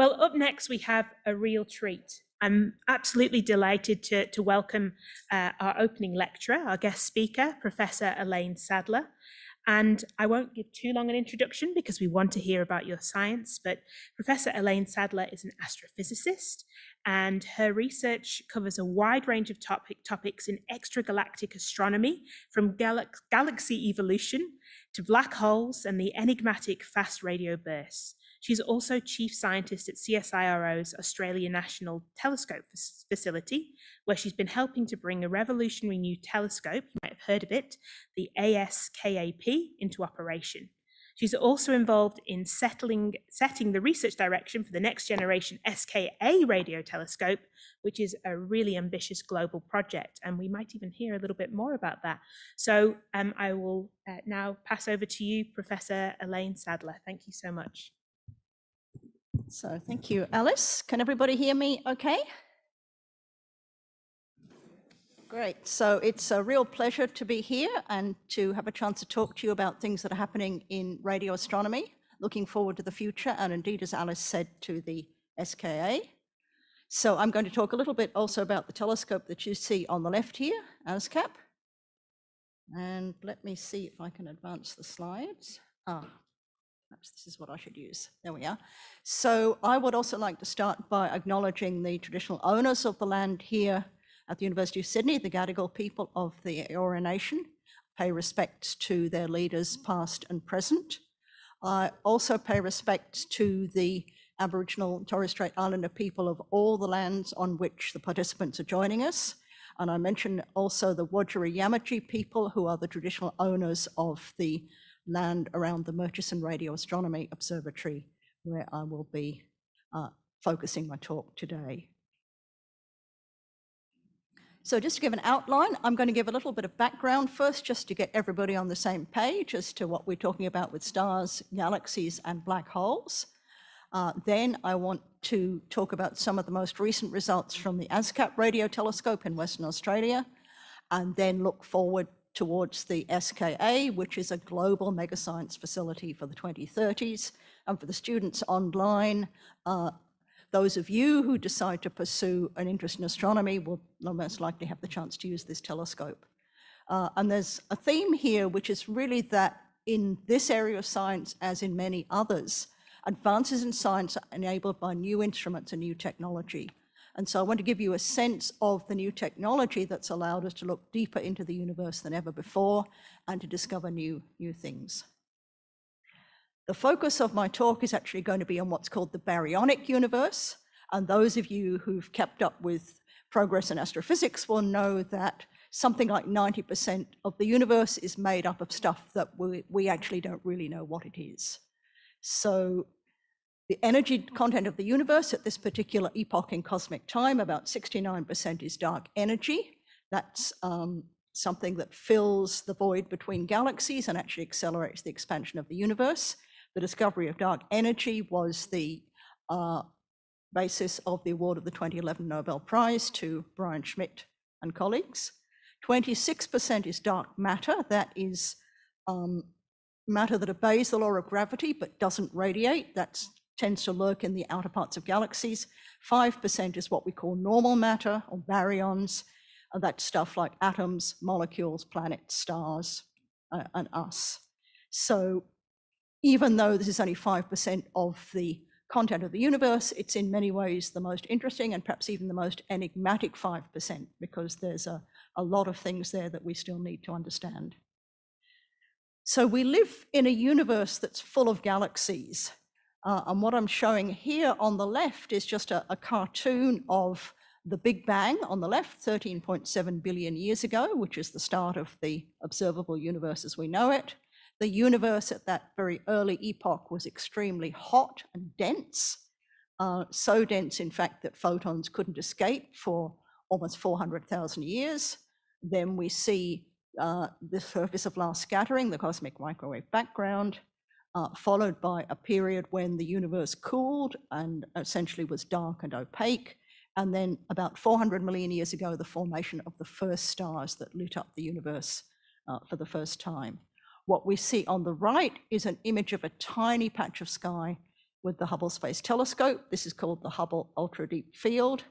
Well, up next, we have a real treat. I'm absolutely delighted to welcome our opening lecturer, our guest speaker, Professor Elaine Sadler. And I won't give too long an introduction because we want to hear about your science, but Professor Elaine Sadler is an astrophysicist, and her research covers a wide range of topics in extragalactic astronomy, from galaxy evolution to black holes and the enigmatic fast radio bursts. She's also chief scientist at CSIRO's Australia National Telescope Facility, where she's been helping to bring a revolutionary new telescope, you might have heard of it, the ASKAP, into operation. She's also involved in setting the research direction for the next generation SKA radio telescope, which is a really ambitious global project. And we might even hear a little bit more about that. So I will now pass over to you, Professor Elaine Sadler. Thank you so much. So thank you, Alice. Can everybody hear me okay? Great. So it's a real pleasure to be here and to have a chance to talk to you about things that are happening in radio astronomy. Looking forward to the future, and indeed, as Alice said, to the SKA. So I'm going to talk a little bit also about the telescope that you see on the left here, ASKAP. And let me see if I can advance the slides. Perhaps this is what I should use. There we are. So I would also like to start by acknowledging the traditional owners of the land here at the University of Sydney, the Gadigal people of the Eora Nation. Pay respects to their leaders past and present. I also pay respects to the Aboriginal and Torres Strait Islander people of all the lands on which the participants are joining us. And I mention also the Wajarri Yamaji people, who are the traditional owners of the land around the Murchison Radio Astronomy Observatory, where I will be focusing my talk today. So just to give an outline, I'm going to give a little bit of background first, just to get everybody on the same page as to what we're talking about with stars, galaxies, and black holes. Then I want to talk about some of the most recent results from the ASKAP radio telescope in Western Australia, and then look forward towards the SKA, which is a global megascience facility for the 2030s. And for the students online, those of you who decide to pursue an interest in astronomy will most likely have the chance to use this telescope. And there's a theme here, which is really that in this area of science, as in many others, advances in science are enabled by new instruments and new technology. And so I want to give you a sense of the new technology that's allowed us to look deeper into the universe than ever before and to discover new things. The focus of my talk is actually going to be on what's called the baryonic universe. And those of you who've kept up with progress in astrophysics will know that something like 90% of the universe is made up of stuff that we actually don't really know what it is. So the energy content of the universe at this particular epoch in cosmic time, about 69% is dark energy. That's something that fills the void between galaxies and actually accelerates the expansion of the universe. The discovery of dark energy was the basis of the award of the 2011 Nobel Prize to Brian Schmidt and colleagues. 26% is dark matter. That is matter that obeys the law of gravity but doesn't radiate. That tends to lurk in the outer parts of galaxies. 5% is what we call normal matter, or baryons, and that's stuff like atoms, molecules, planets, stars, and us. So even though this is only 5% of the content of the universe, it's in many ways the most interesting and perhaps even the most enigmatic 5%, because there's a lot of things there that we still need to understand. So we live in a universe that's full of galaxies. And what I'm showing here on the left is just a cartoon of the Big Bang on the left, 13.7 billion years ago, which is the start of the observable universe as we know it. The universe at that very early epoch was extremely hot and dense, so dense, in fact, that photons couldn't escape for almost 400,000 years. Then we see the surface of last scattering, the cosmic microwave background, followed by a period when the universe cooled and essentially was dark and opaque. And then about 400 million years ago, the formation of the first stars that lit up the universe for the first time. What we see on the right is an image of a tiny patch of sky with the Hubble Space Telescope. This is called the Hubble Ultra Deep Field.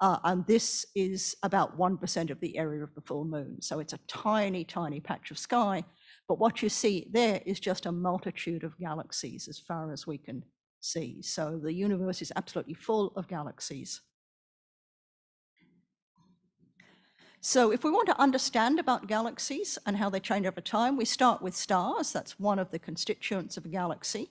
And this is about 1% of the area of the full moon. So it's a tiny, tiny patch of sky. But what you see there is just a multitude of galaxies as far as we can see. So the universe is absolutely full of galaxies. So if we want to understand about galaxies and how they change over time, we start with stars. That's one of the constituents of a galaxy.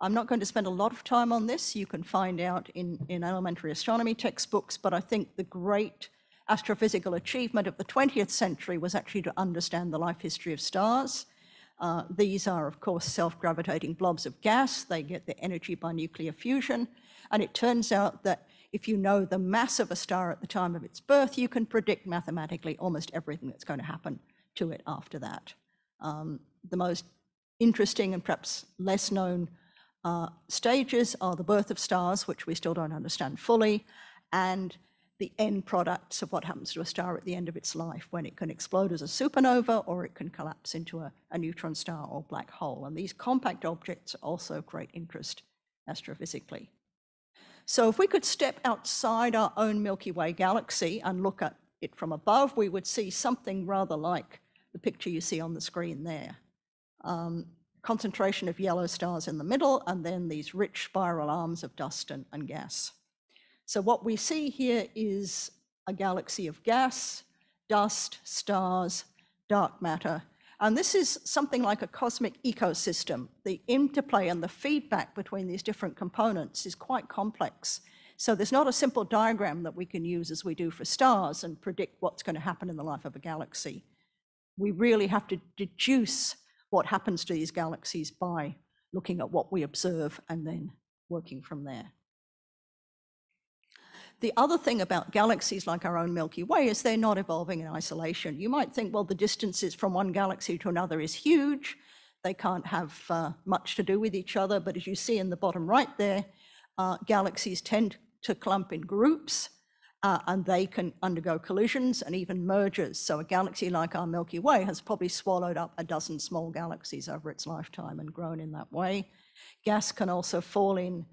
I'm not going to spend a lot of time on this. You can find out in elementary astronomy textbooks, but I think the great astrophysical achievement of the 20th century was actually to understand the life history of stars. These are, of course, self-gravitating blobs of gas. They get their energy by nuclear fusion. And it turns out that if you know the mass of a star at the time of its birth, you can predict mathematically almost everything that's going to happen to it after that. The most interesting and perhaps less known stages are the birth of stars, which we still don't understand fully, and the end products of what happens to a star at the end of its life, when it can explode as a supernova or it can collapse into a neutron star or black hole. And these compact objects are also of great interest astrophysically. So if we could step outside our own Milky Way galaxy and look at it from above, we would see something rather like the picture you see on the screen there. Concentration of yellow stars in the middle, and then these rich spiral arms of dust and gas. So what we see here is a galaxy of gas, dust, stars, dark matter. And this is something like a cosmic ecosystem. The interplay and the feedback between these different components is quite complex. So there's not a simple diagram that we can use as we do for stars and predict what's going to happen in the life of a galaxy. We really have to deduce what happens to these galaxies by looking at what we observe and then working from there. The other thing about galaxies like our own Milky Way is they're not evolving in isolation. You might think, well, the distances from one galaxy to another is huge. They can't have much to do with each other. But as you see in the bottom right there, galaxies tend to clump in groups and they can undergo collisions and even mergers. So a galaxy like our Milky Way has probably swallowed up a dozen small galaxies over its lifetime and grown in that way. Gas can also fall in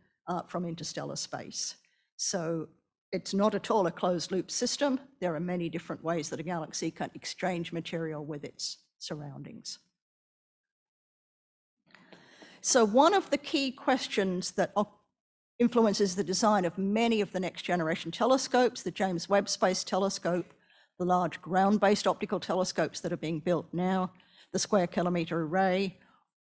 from interstellar space. So it's not at all a closed loop system. There are many different ways that a galaxy can exchange material with its surroundings. So one of the key questions that influences the design of many of the next generation telescopes, the James Webb Space Telescope, the large ground-based optical telescopes that are being built now, the Square Kilometre Array,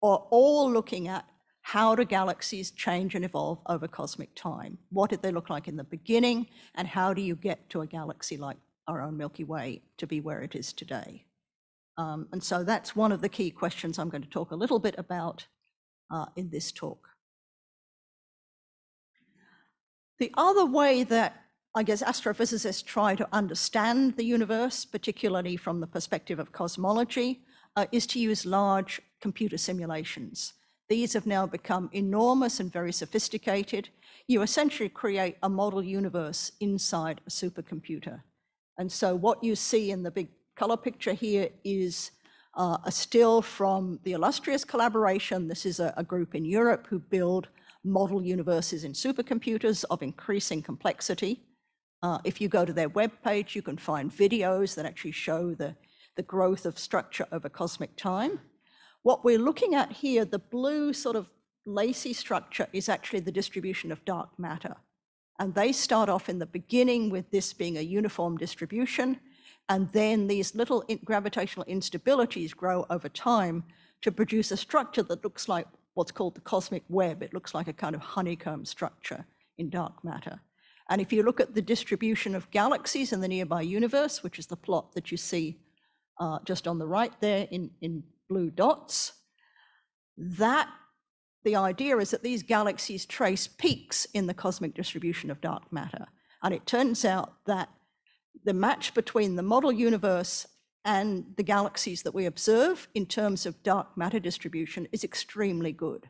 are all looking at how do galaxies change and evolve over cosmic time? What did they look like in the beginning? And how do you get to a galaxy like our own Milky Way to be where it is today? And so that's one of the key questions I'm going to talk a little bit about in this talk. The other way that I guess astrophysicists try to understand the universe, particularly from the perspective of cosmology, is to use large computer simulations. These have now become enormous and very sophisticated. You essentially create a model universe inside a supercomputer. And so what you see in the big color picture here is a still from the Illustrious Collaboration. This is a group in Europe who build model universes in supercomputers of increasing complexity. If you go to their webpage, you can find videos that actually show the growth of structure over cosmic time. What we're looking at here, the blue sort of lacy structure, is actually the distribution of dark matter. And they start off in the beginning with this being a uniform distribution. And then these little gravitational instabilities grow over time to produce a structure that looks like what's called the cosmic web. It looks like a kind of honeycomb structure in dark matter. And if you look at the distribution of galaxies in the nearby universe, which is the plot that you see just on the right there in blue dots, the idea is that these galaxies trace peaks in the cosmic distribution of dark matter. And it turns out that the match between the model universe and the galaxies that we observe in terms of dark matter distribution is extremely good.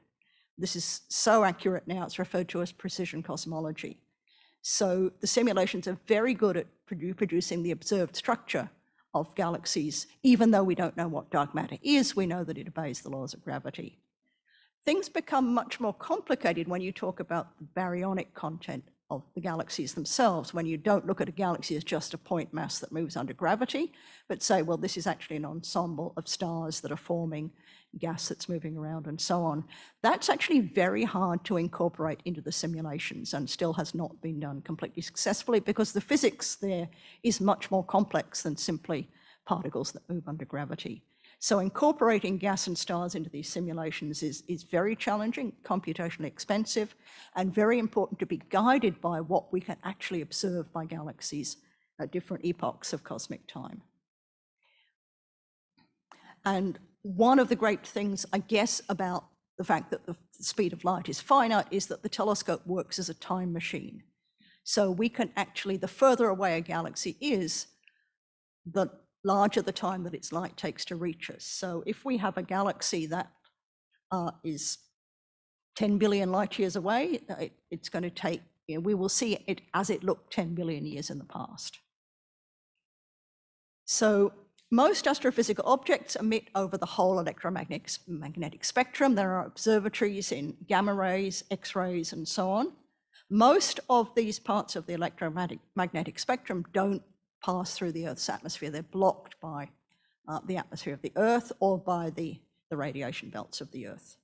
This is so accurate now, it's referred to as precision cosmology. So the simulations are very good at producing the observed structure of galaxies. Even though we don't know what dark matter is, we know that it obeys the laws of gravity. Things become much more complicated when you talk about the baryonic content of the galaxies themselves, when you don't look at a galaxy as just a point mass that moves under gravity, but say, well, this is actually an ensemble of stars that are forming, gas that's moving around and so on. That's actually very hard to incorporate into the simulations and still has not been done completely successfully because the physics there is much more complex than simply particles that move under gravity. So incorporating gas and stars into these simulations is very challenging, computationally expensive, and very important to be guided by what we can actually observe by galaxies at different epochs of cosmic time. And one of the great things, I guess, about the fact that the speed of light is finite is that the telescope works as a time machine. So we can actually, the further away a galaxy is, the larger the time that its light takes to reach us. So if we have a galaxy that is 10 billion light years away, it's going to take, you know, we will see it as it looked 10 billion years in the past. So most astrophysical objects emit over the whole electromagnetic spectrum. There are observatories in gamma rays, X-rays, and so on. Most of these parts of the electromagnetic spectrum don't pass through the Earth's atmosphere. They're blocked by the atmosphere of the Earth or by the radiation belts of the Earth.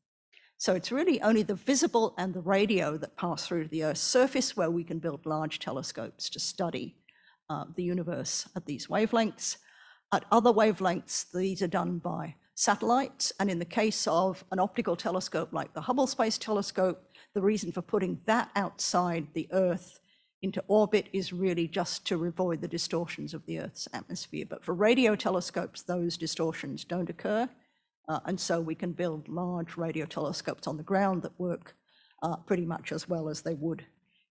So it's really only the visible and the radio that pass through to the Earth's surface where we can build large telescopes to study the universe at these wavelengths. At other wavelengths, these are done by satellites. And in the case of an optical telescope like the Hubble Space Telescope, the reason for putting that outside the Earth into orbit is really just to avoid the distortions of the Earth's atmosphere. But for radio telescopes, those distortions don't occur. And so we can build large radio telescopes on the ground that work pretty much as well as they would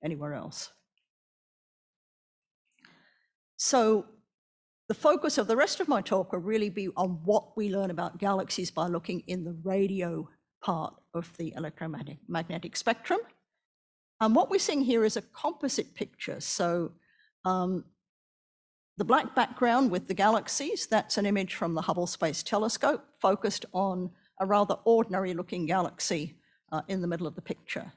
anywhere else. So the focus of the rest of my talk will really be on what we learn about galaxies by looking in the radio part of the electromagnetic spectrum. And what we're seeing here is a composite picture. So the black background with the galaxies, that's an image from the Hubble Space Telescope focused on a rather ordinary looking galaxy in the middle of the picture.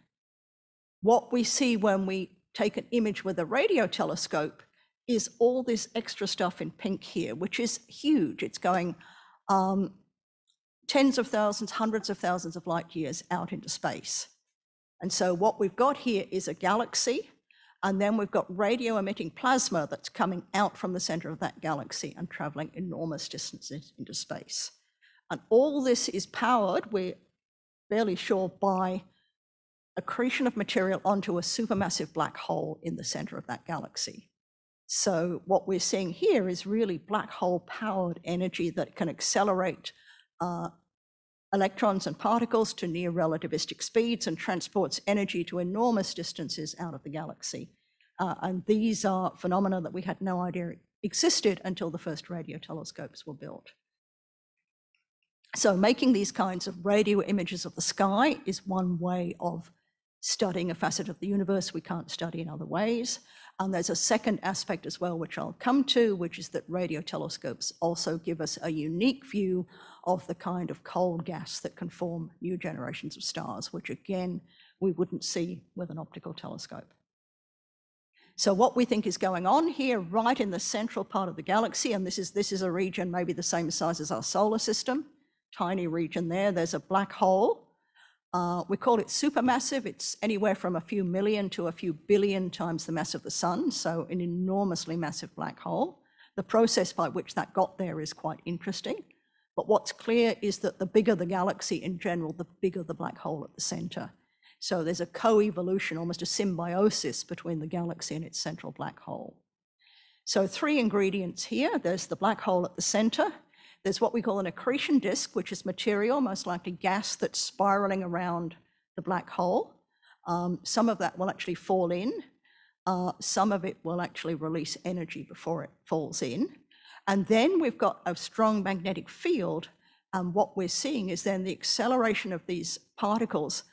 What we see when we take an image with a radio telescope is all this extra stuff in pink here, which is huge. It's going tens of thousands, hundreds of thousands of light years out into space. And so what we've got here is a galaxy, and then we've got radio emitting plasma that's coming out from the center of that galaxy and traveling enormous distances into space. And all this is powered, we're fairly sure, by accretion of material onto a supermassive black hole in the center of that galaxy. So what we're seeing here is really black hole powered energy that can accelerate electrons and particles to near relativistic speeds and transports energy to enormous distances out of the galaxy. And these are phenomena that we had no idea existed until the first radio telescopes were built. So making these kinds of radio images of the sky is one way of studying a facet of the universe we can't study in other ways. And there's a second aspect as well, which I'll come to, which is that radio telescopes also give us a unique view of the kind of coal gas that can form new generations of stars, which again, we wouldn't see with an optical telescope. So what we think is going on here, right in the central part of the galaxy, and this is a region maybe the same size as our solar system, tiny region there, there's a black hole. We call it supermassive. It's anywhere from a few million to a few billion times the mass of the sun, so an enormously massive black hole. The process by which that got there is quite interesting. But what's clear is that the bigger the galaxy in general, the bigger the black hole at the center. So there's a co-evolution, almost a symbiosis between the galaxy and its central black hole. So three ingredients here. There's the black hole at the center. There's what we call an accretion disk, which is material, most likely gas, that's spiraling around the black hole. Some of that will actually fall in. Some of it will actually release energy before it falls in. And then we've got a strong magnetic field. And what we're seeing is then the acceleration of these particles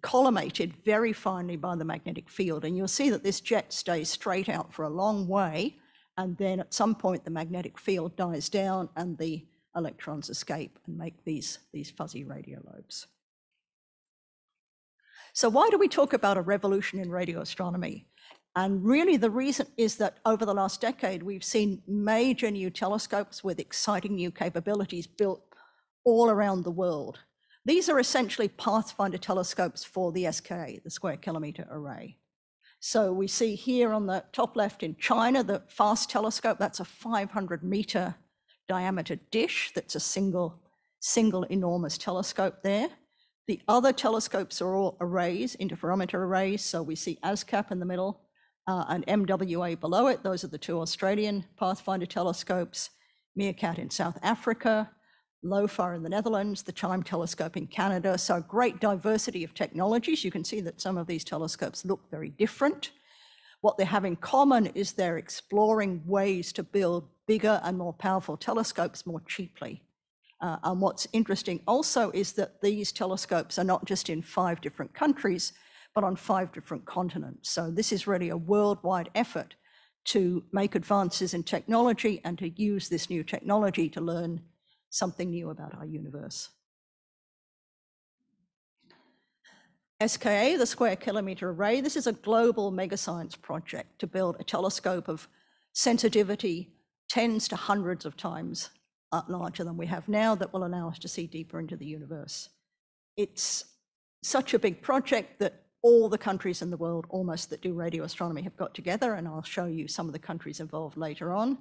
collimated very finely by the magnetic field. And you'll see that this jet stays straight out for a long way. And then at some point, the magnetic field dies down and the electrons escape and make these fuzzy radio lobes. So why do we talk about a revolution in radio astronomy? And really the reason is that over the last decade, we've seen major new telescopes with exciting new capabilities built all around the world. These are essentially pathfinder telescopes for the SKA, the Square Kilometre Array. So we see here on the top left in China, the FAST telescope, that's a 500 meter diameter dish. That's a single enormous telescope there. The other telescopes are all arrays, interferometer arrays. So we see ASKAP in the middle and MWA below it. Those are the two Australian Pathfinder telescopes, Meerkat in South Africa, LOFAR in the Netherlands, the Chime telescope in Canada. So great diversity of technologies. You can see that some of these telescopes look very different. What they have in common is they're exploring ways to build bigger and more powerful telescopes more cheaply. And what's interesting also is that these telescopes are not just in 5 different countries, but on 5 different continents. So this is really a worldwide effort to make advances in technology and to use this new technology to learn something new about our universe. SKA, the Square Kilometre Array, this is a global megascience project to build a telescope of sensitivity tens to hundreds of times larger than we have now that will allow us to see deeper into the universe. It's such a big project that all the countries in the world almost that do radio astronomy have got together, and I'll show you some of the countries involved later on.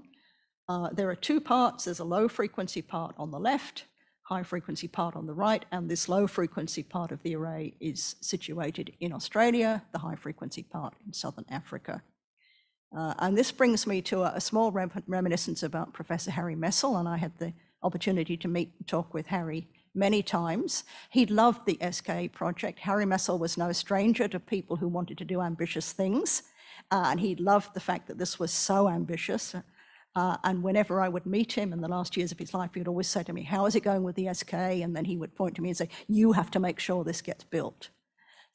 There are two parts. There's a low frequency part on the left, high frequency part on the right, and this low frequency part of the array is situated in Australia, the high frequency part in Southern Africa. And this brings me to a small reminiscence about Professor Harry Messel, and I had the opportunity to meet and talk with Harry many times. He loved the SKA project. Harry Messel was no stranger to people who wanted to do ambitious things, and he loved the fact that this was so ambitious. And whenever I would meet him in the last years of his life, he'd always say to me, "How is it going with the SKA?" And then he would point to me and say, "You have to make sure this gets built."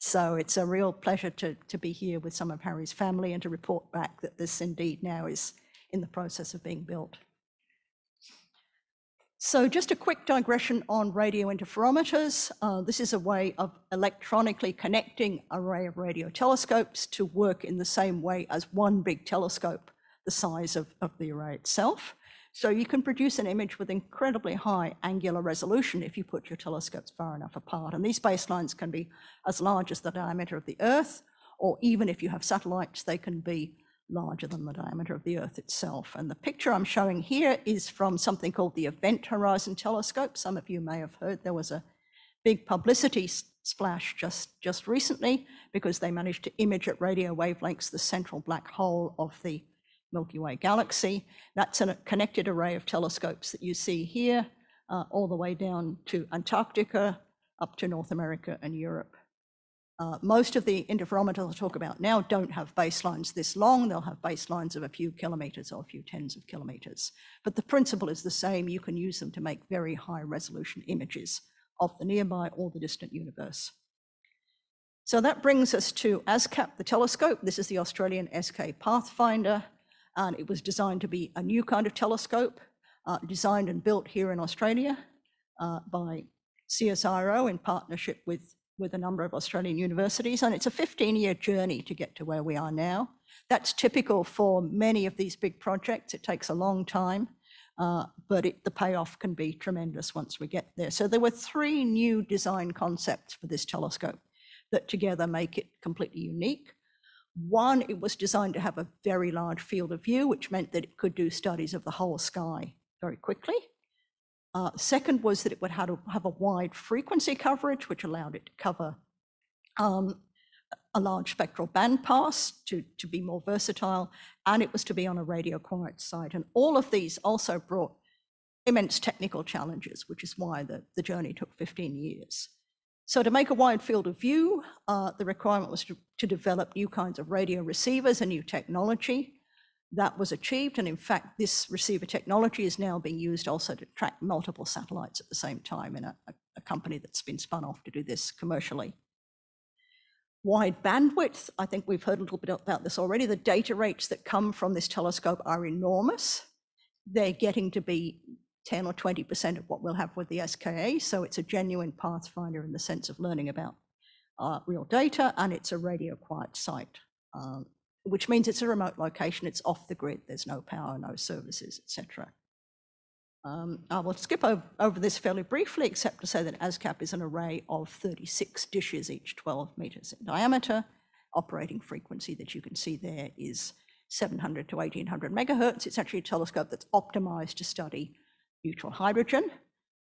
So it's a real pleasure to be here with some of Harry's family and to report back that this indeed now is in the process of being built. So just a quick digression on radio interferometers. This is a way of electronically connecting an array of radio telescopes to work in the same way as one big telescope, the size of the array itself. So you can produce an image with incredibly high angular resolution if you put your telescopes far enough apart. And these baselines can be as large as the diameter of the Earth, or even if you have satellites, they can be larger than the diameter of the Earth itself. And the picture I'm showing here is from something called the Event Horizon Telescope. Some of you may have heard there was a big publicity splash just recently because they managed to image at radio wavelengths the central black hole of the Milky Way galaxy. That's a connected array of telescopes that you see here, all the way down to Antarctica, up to North America and Europe. Most of the interferometers I'll talk about now don't have baselines this long. They'll have baselines of a few kilometers or a few tens of kilometers. But the principle is the same. You can use them to make very high resolution images of the nearby or the distant universe. So that brings us to ASKAP, the telescope. This is the Australian SK Pathfinder. And it was designed to be a new kind of telescope, designed and built here in Australia by CSIRO in partnership with a number of Australian universities. And it's a 15-year journey to get to where we are now. That's typical for many of these big projects. It takes a long time, but the payoff can be tremendous once we get there. So there were 3 new design concepts for this telescope that together make it completely unique. One, it was designed to have a very large field of view, which meant that it could do studies of the whole sky very quickly. Second was that it would have a wide frequency coverage, which allowed it to cover a large spectral bandpass to be more versatile, and it was to be on a radio quiet site. And all of these also brought immense technical challenges, which is why the journey took 15 years. So to make a wide field of view, the requirement was to develop new kinds of radio receivers and new technology. That was achieved, and in fact, this receiver technology is now being used also to track multiple satellites at the same time in a company that's been spun off to do this commercially. Wide bandwidth, I think we've heard a little bit about this already. The data rates that come from this telescope are enormous. They're getting to be 10 or 20% of what we'll have with the SKA. So it's a genuine pathfinder in the sense of learning about real data, and it's a radio quiet site, which means it's a remote location, it's off the grid, there's no power, no services, etc. I will skip over this fairly briefly, except to say that ASKAP is an array of 36 dishes, each 12 metres in diameter. Operating frequency that you can see there is 700 to 1800 megahertz. It's actually a telescope that's optimized to study neutral hydrogen.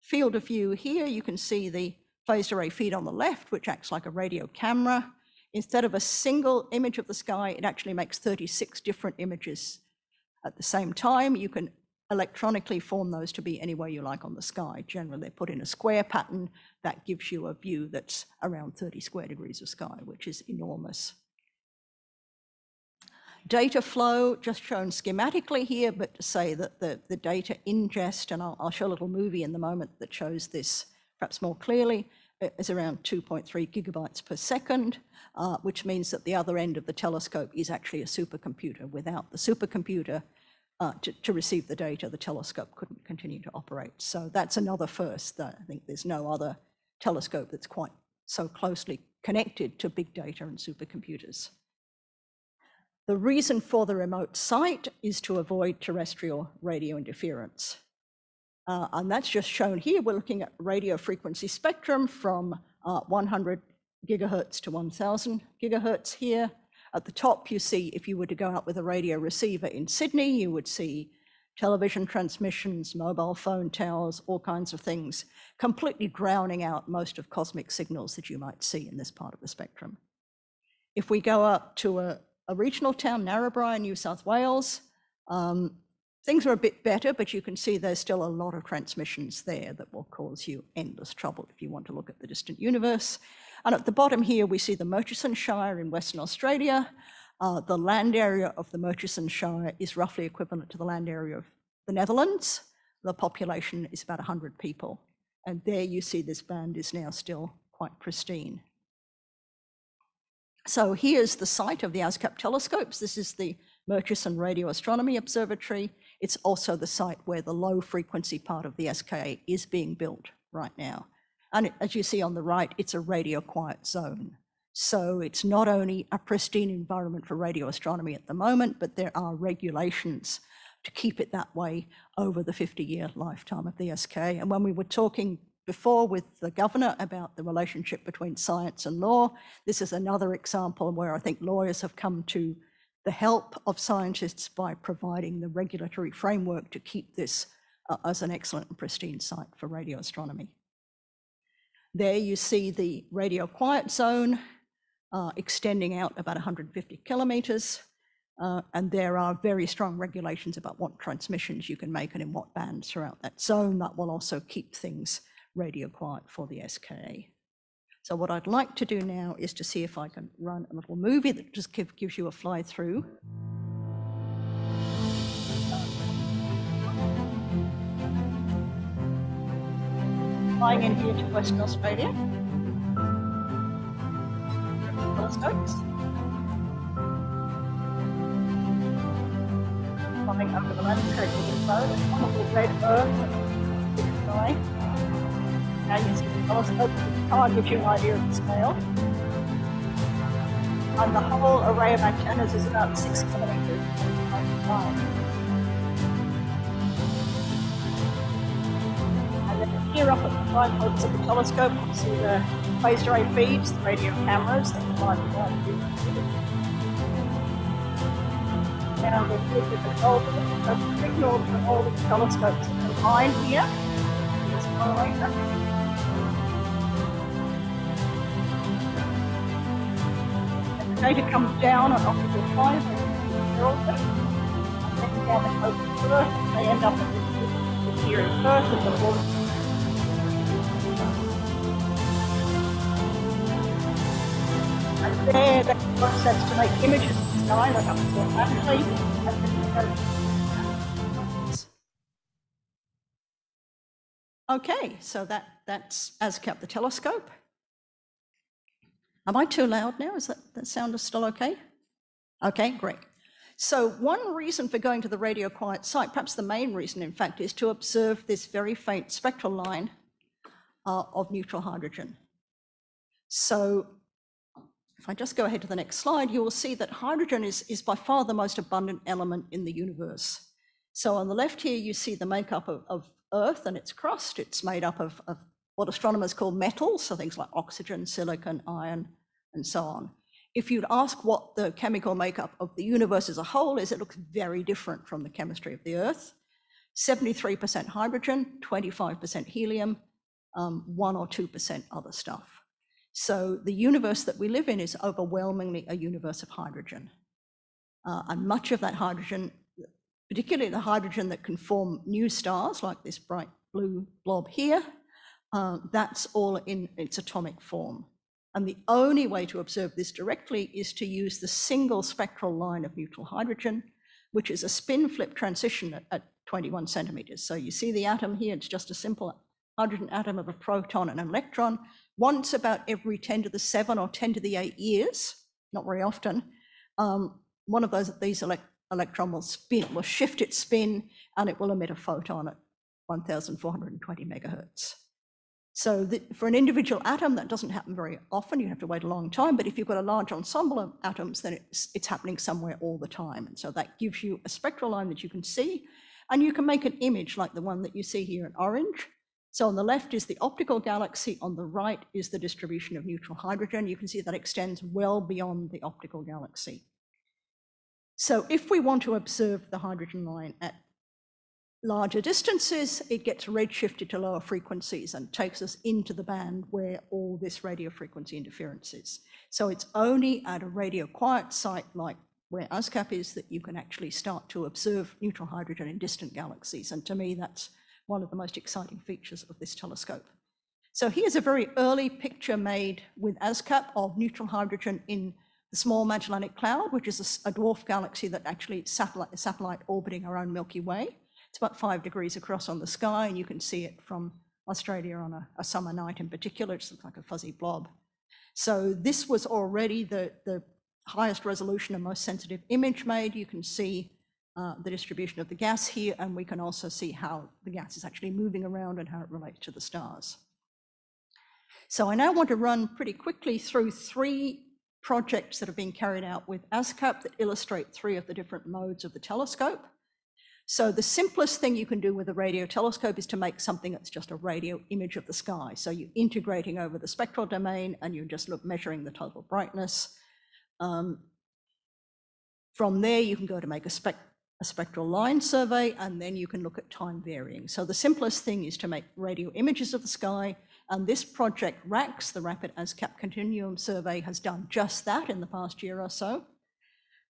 Field of view here, you can see the phased array feed on the left, which acts like a radio camera. Instead of a single image of the sky, it actually makes 36 different images at the same time. You can electronically form those to be any way you like on the sky. Generally, they're put in a square pattern that gives you a view that's around 30 square degrees of sky, which is enormous. Data flow just shown schematically here, but to say that the data ingest, and I'll show a little movie in the moment that shows this perhaps more clearly, is around 2.3 gigabytes per second, which means that the other end of the telescope is actually a supercomputer. Without the supercomputer to receive the data, the telescope couldn't continue to operate. So that's another first. I think there's no other telescope that's quite so closely connected to big data and supercomputers. The reason for the remote site is to avoid terrestrial radio interference. And that's just shown here. We're looking at radio frequency spectrum from 100 gigahertz to 1000 gigahertz here. At the top, you see if you were to go out with a radio receiver in Sydney, you would see television transmissions, mobile phone towers, all kinds of things, completely drowning out most of cosmic signals that you might see in this part of the spectrum. If we go up to a regional town, Narrabri, New South Wales, things are a bit better, but you can see there's still a lot of transmissions there that will cause you endless trouble if you want to look at the distant universe. And at the bottom here, we see the Murchison Shire in Western Australia. The land area of the Murchison Shire is roughly equivalent to the land area of the Netherlands. The population is about 100 people. And there you see this band is now still quite pristine. So here's the site of the ASKAP telescopes. This is the Murchison Radio Astronomy Observatory. It's also the site where the low frequency part of the SKA is being built right now. And as you see on the right, it's a radio quiet zone. So it's not only a pristine environment for radio astronomy at the moment, but there are regulations to keep it that way over the 50-year lifetime of the SKA. And when we were talking before with the governor about the relationship between science and law, this is another example where I think lawyers have come to the help of scientists by providing the regulatory framework to keep this as an excellent and pristine site for radio astronomy. There you see the radio quiet zone extending out about 150 kilometres, and there are very strong regulations about what transmissions you can make and in what bands throughout that zone. That will also keep things radio quiet for the SKA. So what I'd like to do now is to see if I can run a little movie that just gives you a fly through. Flying in here to Western Australia. Telescopes. Flying over the land coast in the probably red earth, big sky. Now you see the telescope, the car gives you an idea of the scale. And the whole array of antennas is about 6 kilometres wide. Here up at the tripods of the telescope, you see the phased array feeds, the radio cameras that provide the light view. Now we've moved the control signal from all the telescopes combined here in this correlator. And the data comes down on optical fibers, and then down the coast of Perth, and they end up here in Perth and the water. There, that process to make images of the sky, like up automatically, and then okay, so that's ASKAP the telescope. Am I too loud now? Is that sound is still okay? Okay, great. So one reason for going to the radio quiet site, perhaps the main reason in fact, is to observe this very faint spectral line of neutral hydrogen. So If I just go ahead to the next slide, you will see that hydrogen is by far the most abundant element in the universe. So on the left here, you see the makeup of Earth and its crust. It's made up of what astronomers call metals, so things like oxygen, silicon, iron, and so on. If you'd ask what the chemical makeup of the universe as a whole is, it looks very different from the chemistry of the Earth. 73% hydrogen, 25% helium, 1 or 2% other stuff. So the universe that we live in is overwhelmingly a universe of hydrogen. And much of that hydrogen, particularly the hydrogen that can form new stars, like this bright blue blob here, that's all in its atomic form. And the only way to observe this directly is to use the single spectral line of neutral hydrogen, which is a spin-flip transition at 21 centimeters. So you see the atom here, it's just a simple hydrogen atom of a proton and an electron. Once about every 10 to the 7 or 10 to the 8 years, not very often, one of these electron will shift its spin, and it will emit a photon at 1,420 megahertz. So for an individual atom, that doesn't happen very often. You have to wait a long time. But if you've got a large ensemble of atoms, then it's happening somewhere all the time. And so that gives you a spectral line that you can see, and you can make an image like the one that you see here in orange. So on the left is the optical galaxy, on the right is the distribution of neutral hydrogen. You can see that extends well beyond the optical galaxy. So if we want to observe the hydrogen line at larger distances, it gets redshifted to lower frequencies and takes us into the band where all this radio frequency interference is. So it's only at a radio quiet site like where ASKAP is that you can actually start to observe neutral hydrogen in distant galaxies. And to me, that's one of the most exciting features of this telescope. So here's a very early picture made with ASKAP of neutral hydrogen in the Small Magellanic Cloud, which is a dwarf galaxy that actually is a satellite orbiting our own Milky Way. It's about 5 degrees across on the sky, and you can see it from Australia on a summer night in particular. It just looks like a fuzzy blob. So this was already the highest resolution and most sensitive image made. You can see the distribution of the gas here, and we can also see how the gas is actually moving around and how it relates to the stars. So I now want to run pretty quickly through three projects that have been carried out with ASKAP that illustrate three of the different modes of the telescope. So the simplest thing you can do with a radio telescope is to make something that's just a radio image of the sky. So you're integrating over the spectral domain, and you're just measuring the total brightness. From there, you can go to make a spectral line survey, and then you can look at time varying. So the simplest thing is to make radio images of the sky, and this project RACS, the Rapid ASKAP Continuum Survey, has done just that in the past year or so.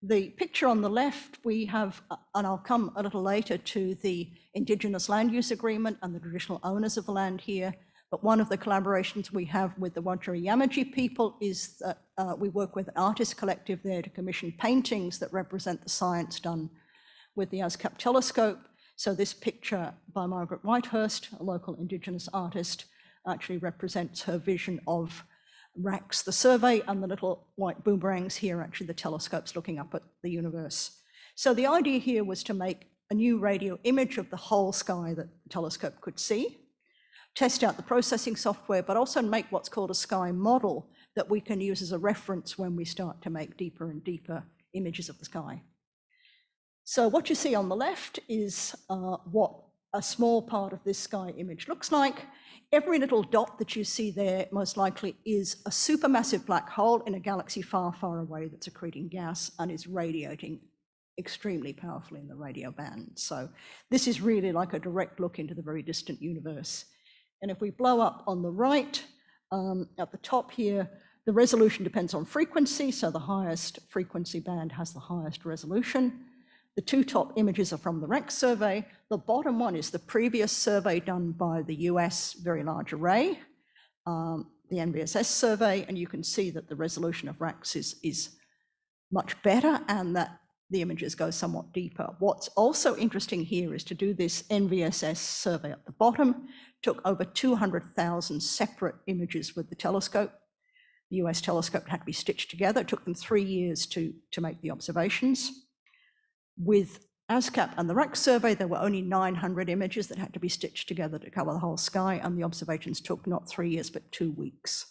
The picture on the left, we have, and I'll come a little later to the Indigenous Land Use Agreement and the traditional owners of the land here, but one of the collaborations we have with the Wajarri Yamaji people is that we work with an artist collective there to commission paintings that represent the science done with the ASKAP telescope. So this picture by Margaret Whitehurst, a local Indigenous artist, actually represents her vision of RACS, the survey, and the little white boomerangs here, actually the telescopes looking up at the universe. So the idea here was to make a new radio image of the whole sky that the telescope could see, test out the processing software, but also make what's called a sky model that we can use as a reference when we start to make deeper and deeper images of the sky. So what you see on the left is what a small part of this sky image looks like. Every little dot that you see there most likely is a supermassive black hole in a galaxy far, far away that's accreting gas and is radiating extremely powerfully in the radio band. So this is really like a direct look into the very distant universe. And if we blow up on the right, at the top here, the resolution depends on frequency. So the highest frequency band has the highest resolution. The two top images are from the RACS survey. The bottom one is the previous survey done by the US Very Large Array, the NVSS survey, and you can see that the resolution of RACS is much better and that the images go somewhat deeper. What's also interesting here is to do this NVSS survey at the bottom, took over 200,000 separate images with the telescope. The US telescope had to be stitched together. It took them 3 years to make the observations. With ASKAP and the RACS survey, there were only 900 images that had to be stitched together to cover the whole sky, and the observations took not 3 years, but 2 weeks.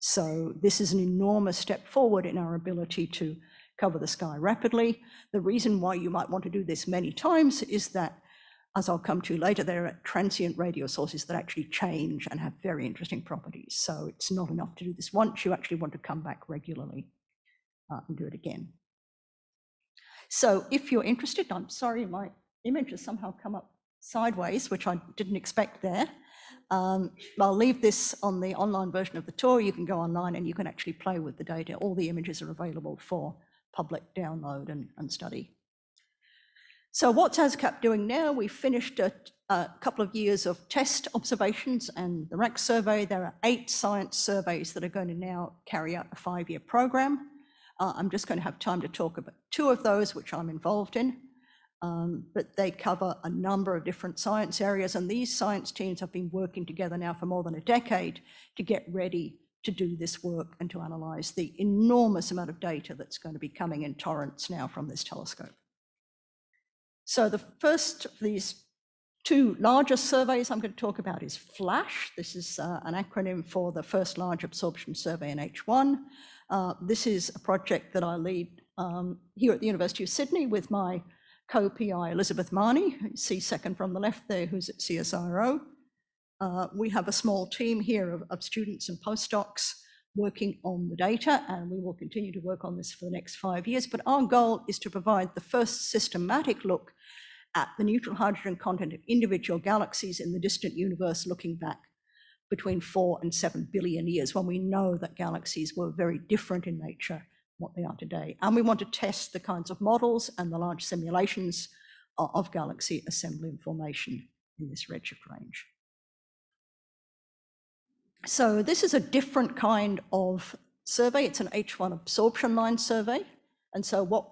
So this is an enormous step forward in our ability to cover the sky rapidly. The reason why you might want to do this many times is that, as I'll come to later, there are transient radio sources that actually change and have very interesting properties. So it's not enough to do this once, you actually want to come back regularly and do it again. So if you're interested, I'm sorry, my image has somehow come up sideways, which I didn't expect there. I'll leave this on the online version of the tour. You can go online and you can actually play with the data. All the images are available for public download and study. So what's ASKAP doing now? We finished a couple of years of test observations and the RACS survey. There are 8 science surveys that are going to now carry out a 5-year program. I'm just going to have time to talk about 2 of those, which I'm involved in, but they cover a number of different science areas, and these science teams have been working together now for more than a decade to get ready to do this work and to analyse the enormous amount of data that's going to be coming in torrents now from this telescope. So the first of these 2 largest surveys I'm going to talk about is FLASH. This is an acronym for the First Large Absorption Survey in H1. This is a project that I lead here at the University of Sydney with my co-PI Elizabeth Marney, who you see second from the left there, who's at CSIRO. We have a small team here of students and postdocs working on the data, and we will continue to work on this for the next 5 years. But our goal is to provide the first systematic look at the neutral hydrogen content of individual galaxies in the distant universe, looking back between 4 and 7 billion years, when we know that galaxies were very different in nature what they are today. And we want to test the kinds of models and the large simulations of galaxy assembly and formation in this redshift range. So this is a different kind of survey. It's an H1 absorption line survey. And so what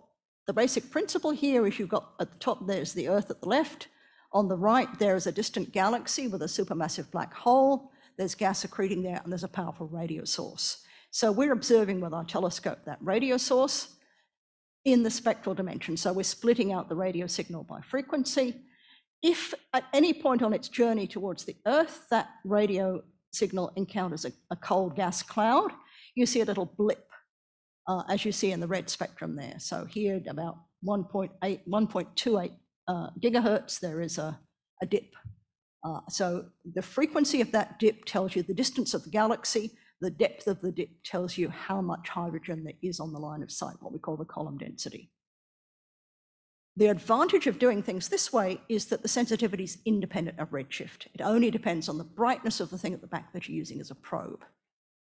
the basic principle here is, you've got at the top, there's the Earth at the left. On the right, there is a distant galaxy with a supermassive black hole. There's gas accreting there, and there's a powerful radio source. So we're observing with our telescope that radio source in the spectral dimension. So we're splitting out the radio signal by frequency. If at any point on its journey towards the Earth, that radio signal encounters a cold gas cloud, you see a little blip, as you see in the red spectrum there. So here about 1.28 gigahertz, there is a dip. So the frequency of that dip tells you the distance of the galaxy. The depth of the dip tells you how much hydrogen there is on the line of sight, what we call the column density. The advantage of doing things this way is that the sensitivity is independent of redshift. It only depends on the brightness of the thing at the back that you're using as a probe.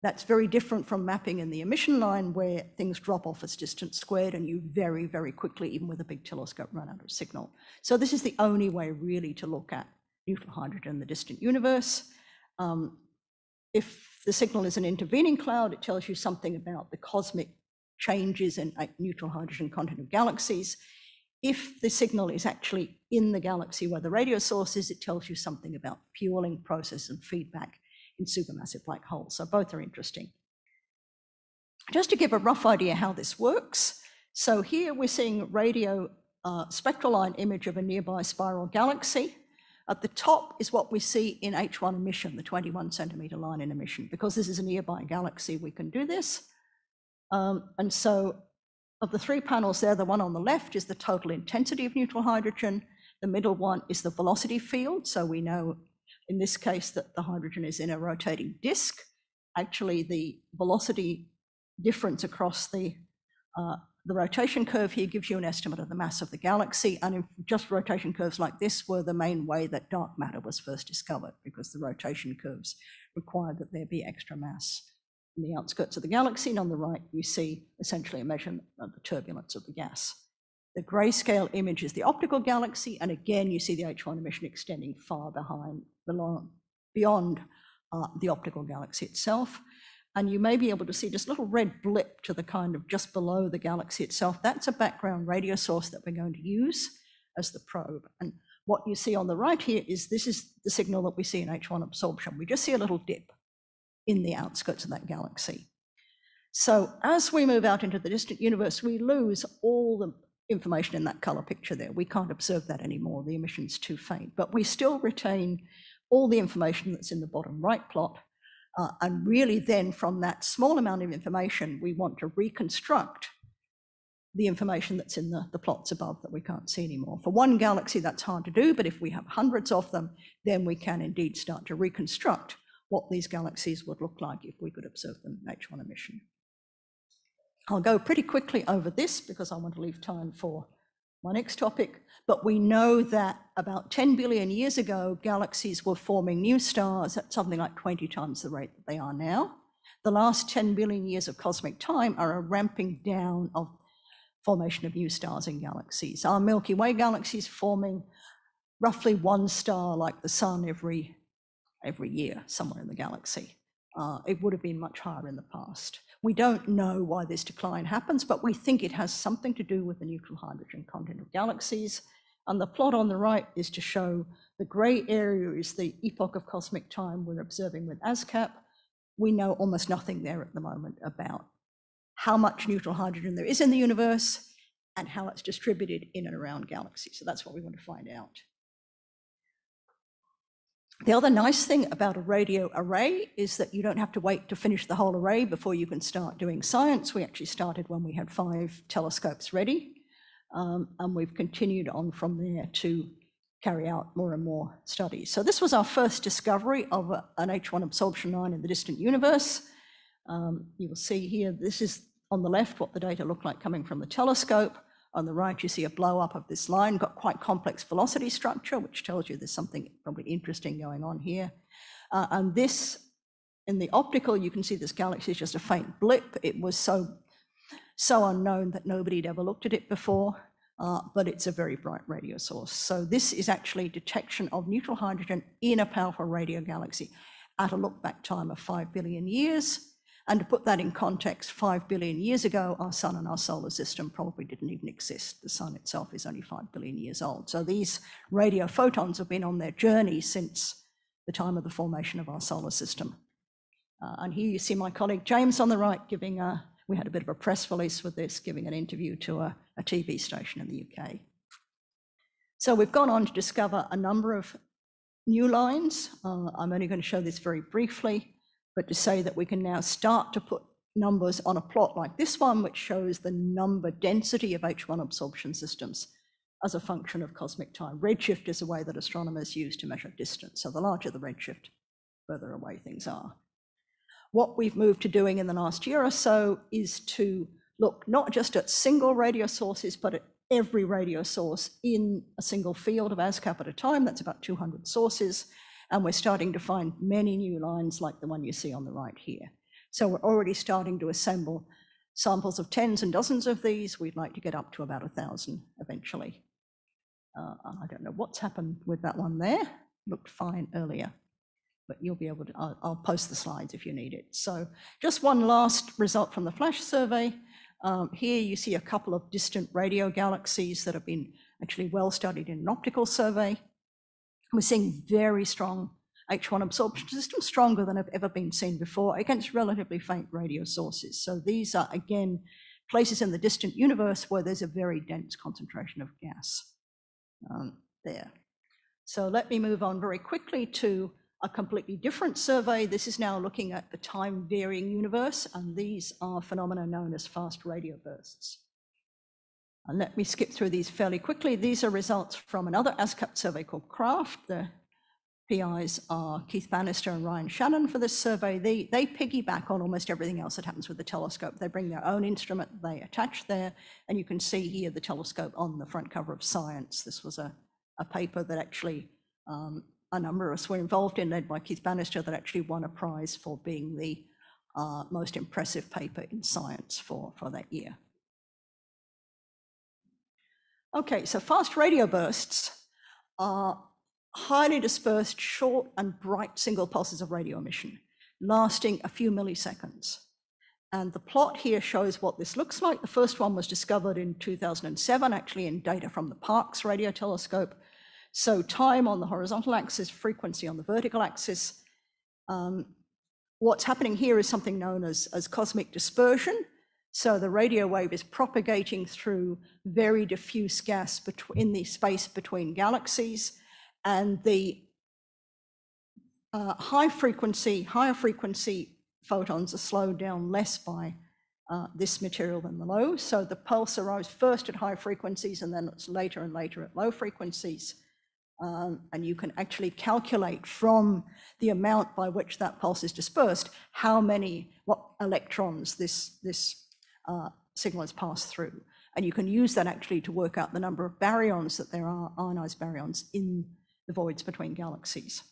That's very different from mapping in the emission line, where things drop off as distance squared and you very, very quickly, even with a big telescope, run out of signal. So this is the only way really to look at neutral hydrogen in the distant universe. If the signal is an intervening cloud, it tells you something about the cosmic changes in neutral hydrogen content of galaxies. If the signal is actually in the galaxy where the radio source is, it tells you something about fueling process and feedback in supermassive black holes. So both are interesting. Just to give a rough idea how this works. So here we're seeing a radio spectral line image of a nearby spiral galaxy. At the top is what we see in H1 emission, the 21 centimetre line in emission. Because this is a nearby galaxy, we can do this. And so of the 3 panels there, the one on the left is the total intensity of neutral hydrogen. The middle one is the velocity field. So we know in this case that the hydrogen is in a rotating disk. Actually, the velocity difference across the rotation curve here gives you an estimate of the mass of the galaxy, and just rotation curves like this were the main way that dark matter was first discovered, because the rotation curves required that there be extra mass in the outskirts of the galaxy. And on the right, you see essentially a measurement of the turbulence of the gas. The grayscale image is the optical galaxy, and again, you see the H1 emission extending far beyond the optical galaxy itself. And you may be able to see just a little red blip to the kind of just below the galaxy itself. That's a background radio source that we're going to use as the probe. And what you see on the right here is, this is the signal that we see in H1 absorption. We just see a little dip in the outskirts of that galaxy. So as we move out into the distant universe, we lose all the information in that color picture there. We can't observe that anymore. The emission's too faint, but we still retain all the information that's in the bottom right plot. And really then from that small amount of information, we want to reconstruct the information that's in the plots above that we can't see anymore. For one galaxy, that's hard to do, but if we have hundreds of them, then we can indeed start to reconstruct what these galaxies would look like if we could observe them in H1 emission. I'll go pretty quickly over this because I want to leave time for my next topic, but we know that about 10 billion years ago, galaxies were forming new stars at something like 20 times the rate that they are now. The last 10 billion years of cosmic time are a ramping down of formation of new stars and galaxies. Our Milky Way galaxy is forming roughly one star like the sun every year somewhere in the galaxy. It would have been much higher in the past. We don't know why this decline happens, but we think it has something to do with the neutral hydrogen content of galaxies. And the plot on the right is to show the grey area is the epoch of cosmic time we're observing with ASKAP. We know almost nothing there at the moment about how much neutral hydrogen there is in the universe and how it's distributed in and around galaxies. So that's what we want to find out. The other nice thing about a radio array is that you don't have to wait to finish the whole array before you can start doing science. We actually started when we had 5 telescopes ready, and we've continued on from there to carry out more and more studies. So this was our first discovery of an H1 absorption line in the distant universe. You will see here, this is on the left what the data looked like coming from the telescope. On the right, you see a blow up of this line, got quite complex velocity structure, which tells you there's something probably interesting going on here. And this, in the optical, you can see this galaxy is just a faint blip. It was so unknown that nobody had ever looked at it before, but it's a very bright radio source. So this is actually detection of neutral hydrogen in a powerful radio galaxy at a look back time of 5 billion years. And to put that in context, 5 billion years ago, our sun and our solar system probably didn't even exist. The sun itself is only 5 billion years old. So these radio photons have been on their journey since the time of the formation of our solar system. And here you see my colleague James on the right giving a, we had a bit of a press release with this, giving an interview to a TV station in the UK. So we've gone on to discover a number of new lines. I'm only going to show this very briefly, but to say that we can now start to put numbers on a plot like this one, which shows the number density of H1 absorption systems as a function of cosmic time. Redshift is a way that astronomers use to measure distance. So the larger the redshift, the further away things are. What we've moved to doing in the last year or so is to look not just at single radio sources, but at every radio source in a single field of ASKAP at a time. That's about 200 sources. And we're starting to find many new lines like the one you see on the right here. So we're already starting to assemble samples of tens and dozens of these. We'd like to get up to about 1,000 eventually. I don't know what's happened with that one there. Looked fine earlier, but you'll be able to, I'll post the slides if you need it. So just one last result from the FLASH survey. Here you see a couple of distant radio galaxies that have been actually well studied in an optical survey. We're seeing very strong H1 absorption systems, stronger than have ever been seen before, against relatively faint radio sources. So these are, again, places in the distant universe where there's a very dense concentration of gas there. So let me move on very quickly to a completely different survey. This is now looking at the time-varying universe, and these are phenomena known as fast radio bursts. And let me skip through these fairly quickly. These are results from another ASKAP survey called CRAFT. The PIs are Keith Bannister and Ryan Shannon for this survey. They piggyback on almost everything else that happens with the telescope. They bring their own instrument, they attach there, and you can see here the telescope on the front cover of Science. This was a paper that actually a number of us were involved in, led by Keith Bannister, that actually won a prize for being the most impressive paper in Science for that year. Okay, so fast radio bursts are highly dispersed, short and bright single pulses of radio emission, lasting a few milliseconds. And the plot here shows what this looks like. The first one was discovered in 2007, actually in data from the Parkes radio telescope. So time on the horizontal axis, frequency on the vertical axis. What's happening here is something known as cosmic dispersion. So the radio wave is propagating through very diffuse gas in the space between galaxies, and the higher frequency photons are slowed down less by this material than the low. So the pulse arrives first at high frequencies and then it's later and later at low frequencies. And you can actually calculate from the amount by which that pulse is dispersed, how many, what electrons this signal has passed through. And you can use that actually to work out the number of baryons that there are, ionized baryons in the voids between galaxies.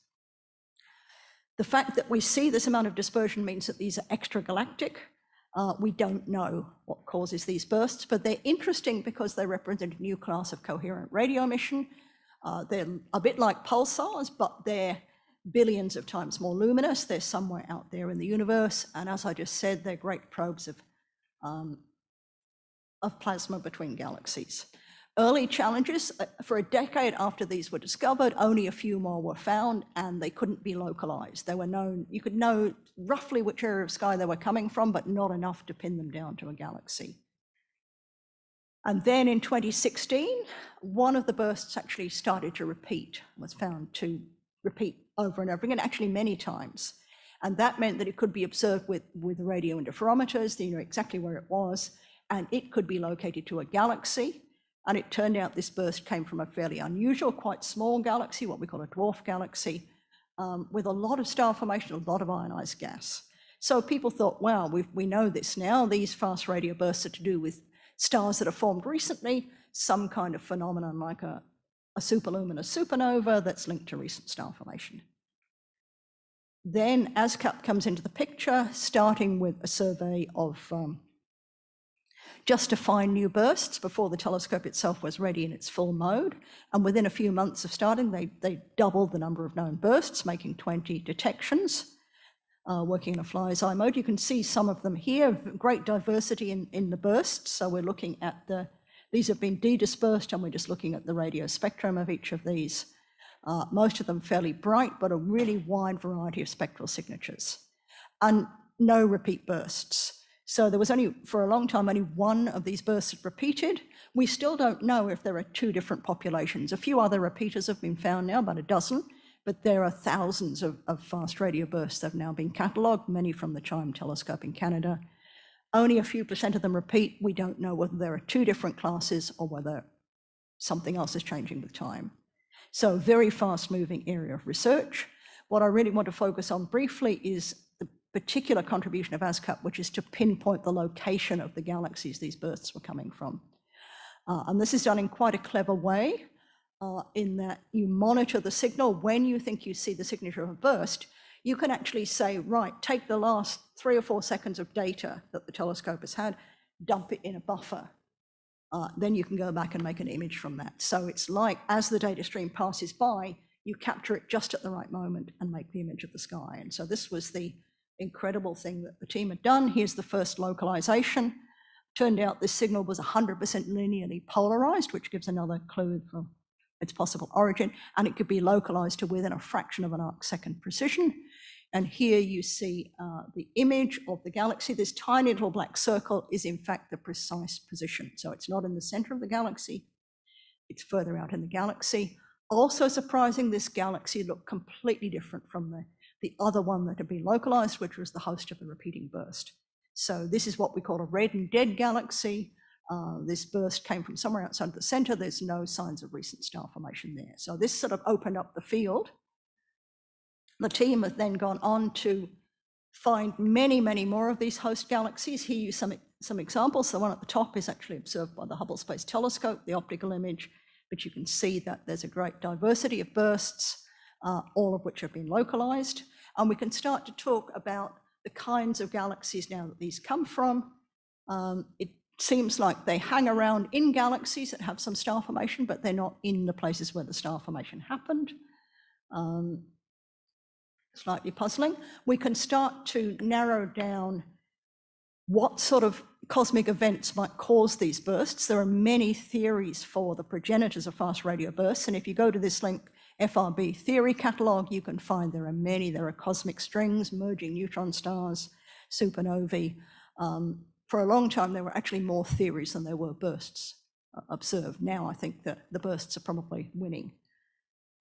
The fact that we see this amount of dispersion means that these are extragalactic. We don't know what causes these bursts, but they're interesting because they represent a new class of coherent radio emission. They're a bit like pulsars, but they're billions of times more luminous. They're somewhere out there in the universe. And as I just said, they're great probes of plasma between galaxies. Early challenges, for a decade after these were discovered, only a few more were found and they couldn't be localized. They were known, you could know roughly which area of sky they were coming from, but not enough to pin them down to a galaxy. And then in 2016, one of the bursts actually started to repeat, was found to repeat over and over again, actually many times. And that meant that it could be observed with radio interferometers, so you know exactly where it was, and it could be located to a galaxy. And it turned out this burst came from a fairly unusual, quite small galaxy, what we call a dwarf galaxy, with a lot of star formation, a lot of ionized gas. So people thought, wow, we know this now. These fast radio bursts are to do with stars that are formed recently, some kind of phenomenon like a superluminous supernova that's linked to recent star formation. Then ASKAP comes into the picture, starting with a survey of just to find new bursts before the telescope itself was ready in its full mode. And within a few months of starting, they doubled the number of known bursts, making 20 detections, working in a fly's eye mode. You can see some of them here, great diversity in the bursts. So we're looking at these have been de-dispersed and we're just looking at the radio spectrum of each of these. Most of them fairly bright, but a really wide variety of spectral signatures. And no repeat bursts. So there was only, for a long time, only one of these bursts had repeated. We still don't know if there are two different populations. A few other repeaters have been found now, about a dozen, but there are thousands of fast radio bursts that have now been catalogued, many from the Chime telescope in Canada. Only a few percent of them repeat. We don't know whether there are two different classes or whether something else is changing with time. So very fast moving area of research. What I really want to focus on briefly is particular contribution of ASKAP, which is to pinpoint the location of the galaxies these bursts were coming from. And this is done in quite a clever way in that you monitor the signal. When you think you see the signature of a burst, you can actually say, right, take the last 3 or 4 seconds of data that the telescope has had, dump it in a buffer. Then you can go back and make an image from that. So it's like, as the data stream passes by, you capture it just at the right moment and make the image of the sky. And so this was the incredible thing that the team had done. Here's the first localization. Turned out this signal was 100% linearly polarized, which gives another clue for its possible origin, and it could be localized to within a fraction of an arc second precision. And here you see the image of the galaxy. This tiny little black circle is in fact the precise position. So it's not in the center of the galaxy, it's further out in the galaxy. Also surprising, this galaxy looked completely different from the other one that had been localized, which was the host of the repeating burst. So this is what we call a red and dead galaxy. This burst came from somewhere outside the center. There's no signs of recent star formation there. So this sort of opened up the field. The team have then gone on to find many, many more of these host galaxies. Here you some examples. The one at the top is actually observed by the Hubble Space Telescope, the optical image, but you can see that there's a great diversity of bursts, all of which have been localized. And we can start to talk about the kinds of galaxies now that these come from. It seems like they hang around in galaxies that have some star formation, but they're not in the places where the star formation happened. Slightly puzzling. We can start to narrow down what sort of cosmic events might cause these bursts. There are many theories for the progenitors of fast radio bursts. And if you go to this link, FRB theory catalog, you can find there are many. There are cosmic strings, merging neutron stars, supernovae. For a long time, there were actually more theories than there were bursts observed. Now I think that the bursts are probably winning.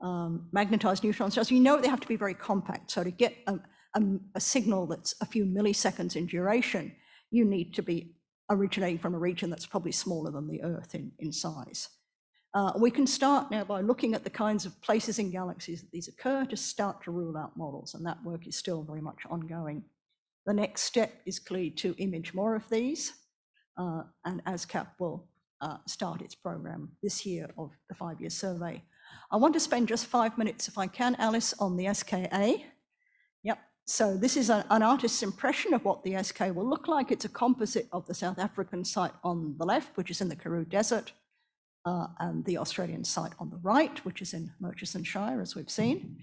magnetized neutron stars, you know they have to be very compact. So to get a signal that's a few milliseconds in duration, you need to be originating from a region that's probably smaller than the Earth in size. We can start now by looking at the kinds of places in galaxies that these occur to start to rule out models, and that work is still very much ongoing. The next step is clearly to image more of these, and ASKAP will start its program this year of the 5-year survey. I want to spend just 5 minutes, if I can, Alice, on the SKA. Yep, so this is an artist's impression of what the SKA will look like. It's a composite of the South African site on the left, which is in the Karoo Desert, and the Australian site on the right, which is in Murchison Shire, as we've seen.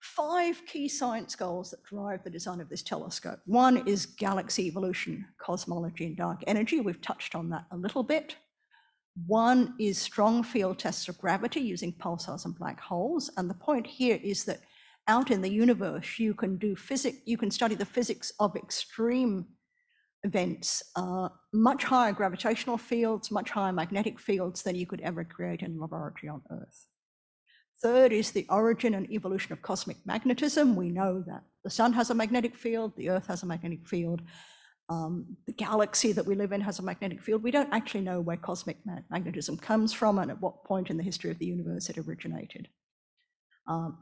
5 key science goals that drive the design of this telescope. One is galaxy evolution, cosmology and dark energy. We've touched on that a little bit. One is strong field tests of gravity using pulsars and black holes. And the point here is that out in the universe, you can do physics, you can study the physics of extreme events, much higher gravitational fields, much higher magnetic fields than you could ever create in a laboratory on Earth. Third is the origin and evolution of cosmic magnetism. We know that the sun has a magnetic field, the Earth has a magnetic field. The galaxy that we live in has a magnetic field. We don't actually know where cosmic magnetism comes from and at what point in the history of the universe it originated.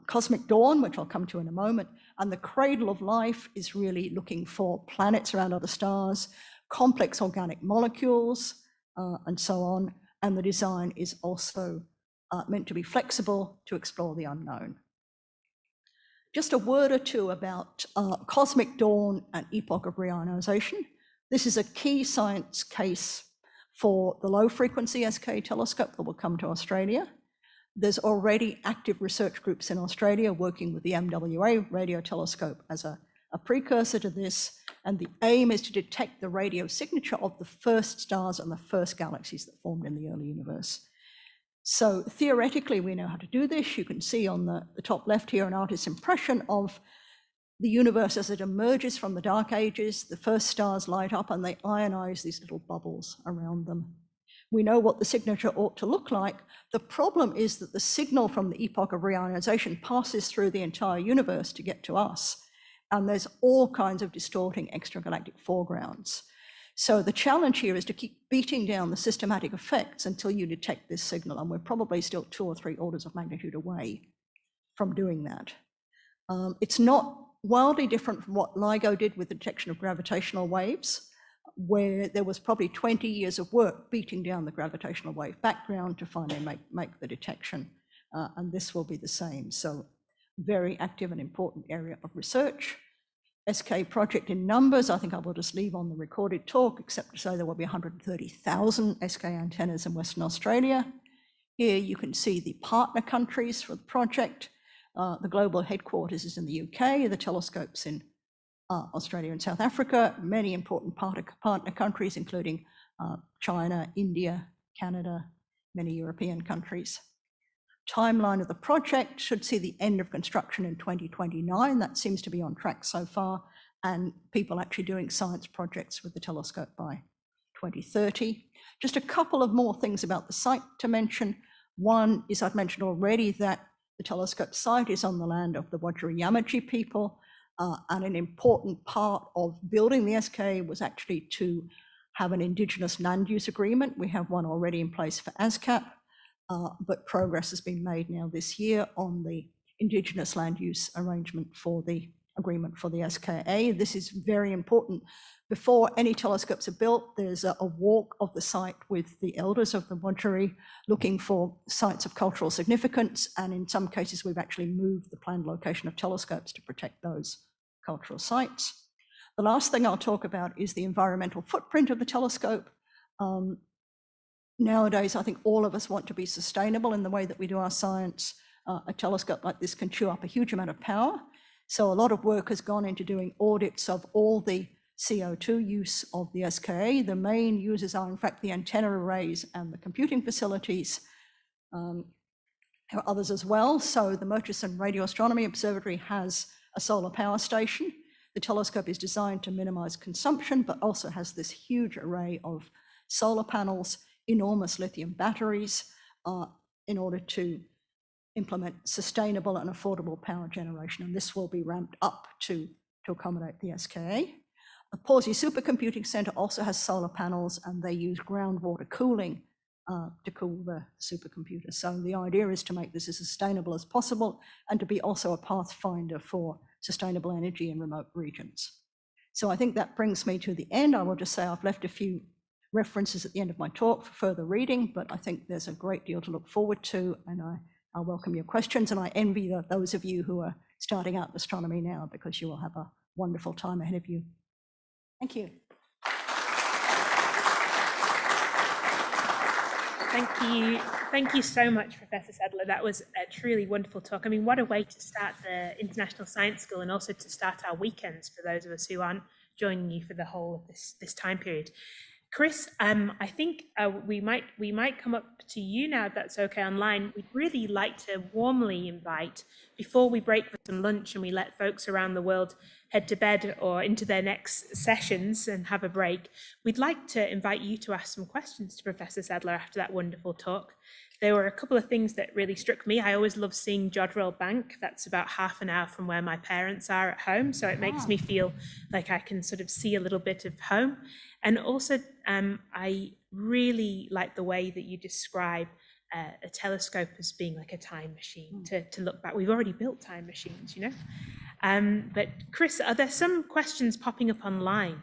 Cosmic dawn, which I'll come to in a moment, and the cradle of life is really looking for planets around other stars, complex organic molecules, and so on. And the design is also meant to be flexible to explore the unknown. Just a word or two about cosmic dawn and epoch of reionization. This is a key science case for the low frequency SKA telescope that will come to Australia. There's already active research groups in Australia working with the MWA radio telescope as a precursor to this. And the aim is to detect the radio signature of the first stars and the first galaxies that formed in the early universe. So theoretically, we know how to do this. You can see on the top left here an artist's impression of the universe as it emerges from the dark ages. The first stars light up and they ionize these little bubbles around them. We know what the signature ought to look like. The problem is that the signal from the epoch of reionization passes through the entire universe to get to us. And there's all kinds of distorting extragalactic foregrounds. So the challenge here is to keep beating down the systematic effects until you detect this signal, and we're probably still 2 or 3 orders of magnitude away from doing that. It's not wildly different from what LIGO did with the detection of gravitational waves, where there was probably 20 years of work beating down the gravitational wave background to finally make the detection, and this will be the same. So very active and important area of research. SK project in numbers, I think I will just leave on the recorded talk, except to say there will be 130,000 SK antennas in Western Australia. Here you can see the partner countries for the project. The global headquarters is in the UK, the telescopes in Australia and South Africa, many important partner countries, including China, India, Canada, many European countries. Timeline of the project should see the end of construction in 2029. That seems to be on track so far, and people actually doing science projects with the telescope by 2030. Just a couple of more things about the site to mention. One is I've mentioned already that the telescope site is on the land of the Wajarri Yamaji people, and an important part of building the SKA was actually to have an Indigenous land use agreement. We have one already in place for ASKAP. But progress has been made now this year on the Indigenous land use arrangement for the agreement for the SKA. This is very important. Before any telescopes are built, there's a walk of the site with the elders of the Wajarri looking for sites of cultural significance. And in some cases, we've actually moved the planned location of telescopes to protect those cultural sites. The last thing I'll talk about is the environmental footprint of the telescope. Nowadays, I think all of us want to be sustainable in the way that we do our science. A telescope like this can chew up a huge amount of power. So a lot of work has gone into doing audits of all the CO2 use of the SKA. The main users are, in fact, the antenna arrays and the computing facilities. There are others as well. So the Murchison Radio Astronomy Observatory has a solar power station. The telescope is designed to minimize consumption, but also has this huge array of solar panels, enormous lithium batteries in order to implement sustainable and affordable power generation, and this will be ramped up to accommodate the SKA. The Pawsey Supercomputing Centre also has solar panels, and they use groundwater cooling to cool the supercomputer. So the idea is to make this as sustainable as possible and to be also a pathfinder for sustainable energy in remote regions. So I think that brings me to the end. I will just say I've left a few references at the end of my talk for further reading, but I think there's a great deal to look forward to, and I welcome your questions, and I envy those of you who are starting out in astronomy now, because you will have a wonderful time ahead of you. Thank you. Thank you so much, Professor Sadler. That was a truly wonderful talk. I mean, what a way to start the International Science School, and also to start our weekends for those of us who aren't joining you for the whole of this time period. Chris, I think we might come up to you now, if that's okay, online. We'd really like to warmly invite, before we break for some lunch and we let folks around the world head to bed or into their next sessions and have a break, we'd like to invite you to ask some questions to Professor Sadler after that wonderful talk. There were a couple of things that really struck me. I always love seeing Jodrell Bank. That's about half an hour from where my parents are at home, so it makes me feel like I can sort of see a little bit of home. And also, I really like the way that you describe a telescope as being like a time machine to look back. We've already built time machines, you know. But Chris, are there some questions popping up online?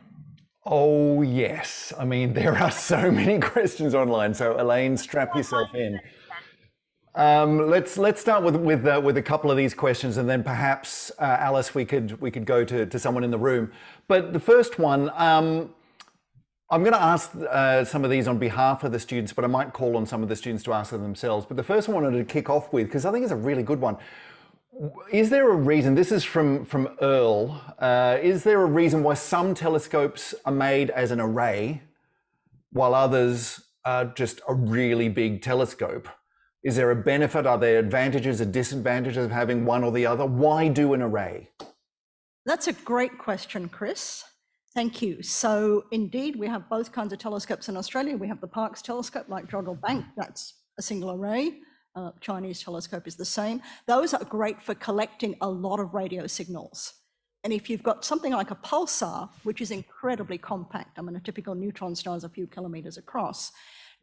Oh, yes. I mean, there are so many questions online. So Elaine, strap yourself in. Let's start with a couple of these questions, and then perhaps, Alice, we could go to someone in the room. But the first one, I'm going to ask some of these on behalf of the students, but I might call on some of the students to ask them themselves. But the first one I wanted to kick off with, because I think it's a really good one. Is there a reason, this is from Earl, is there a reason why some telescopes are made as an array while others are just a really big telescope? Is there a benefit? Are there advantages or disadvantages of having one or the other? Why do an array? That's a great question, Chris. Thank you. So indeed, we have both kinds of telescopes in Australia. We have the Parkes telescope, like Jodrell Bank, that's a single array. Chinese telescope is the same. Those are great for collecting a lot of radio signals. And if you've got something like a pulsar, which is incredibly compact, I mean, a typical neutron star is a few kilometers across,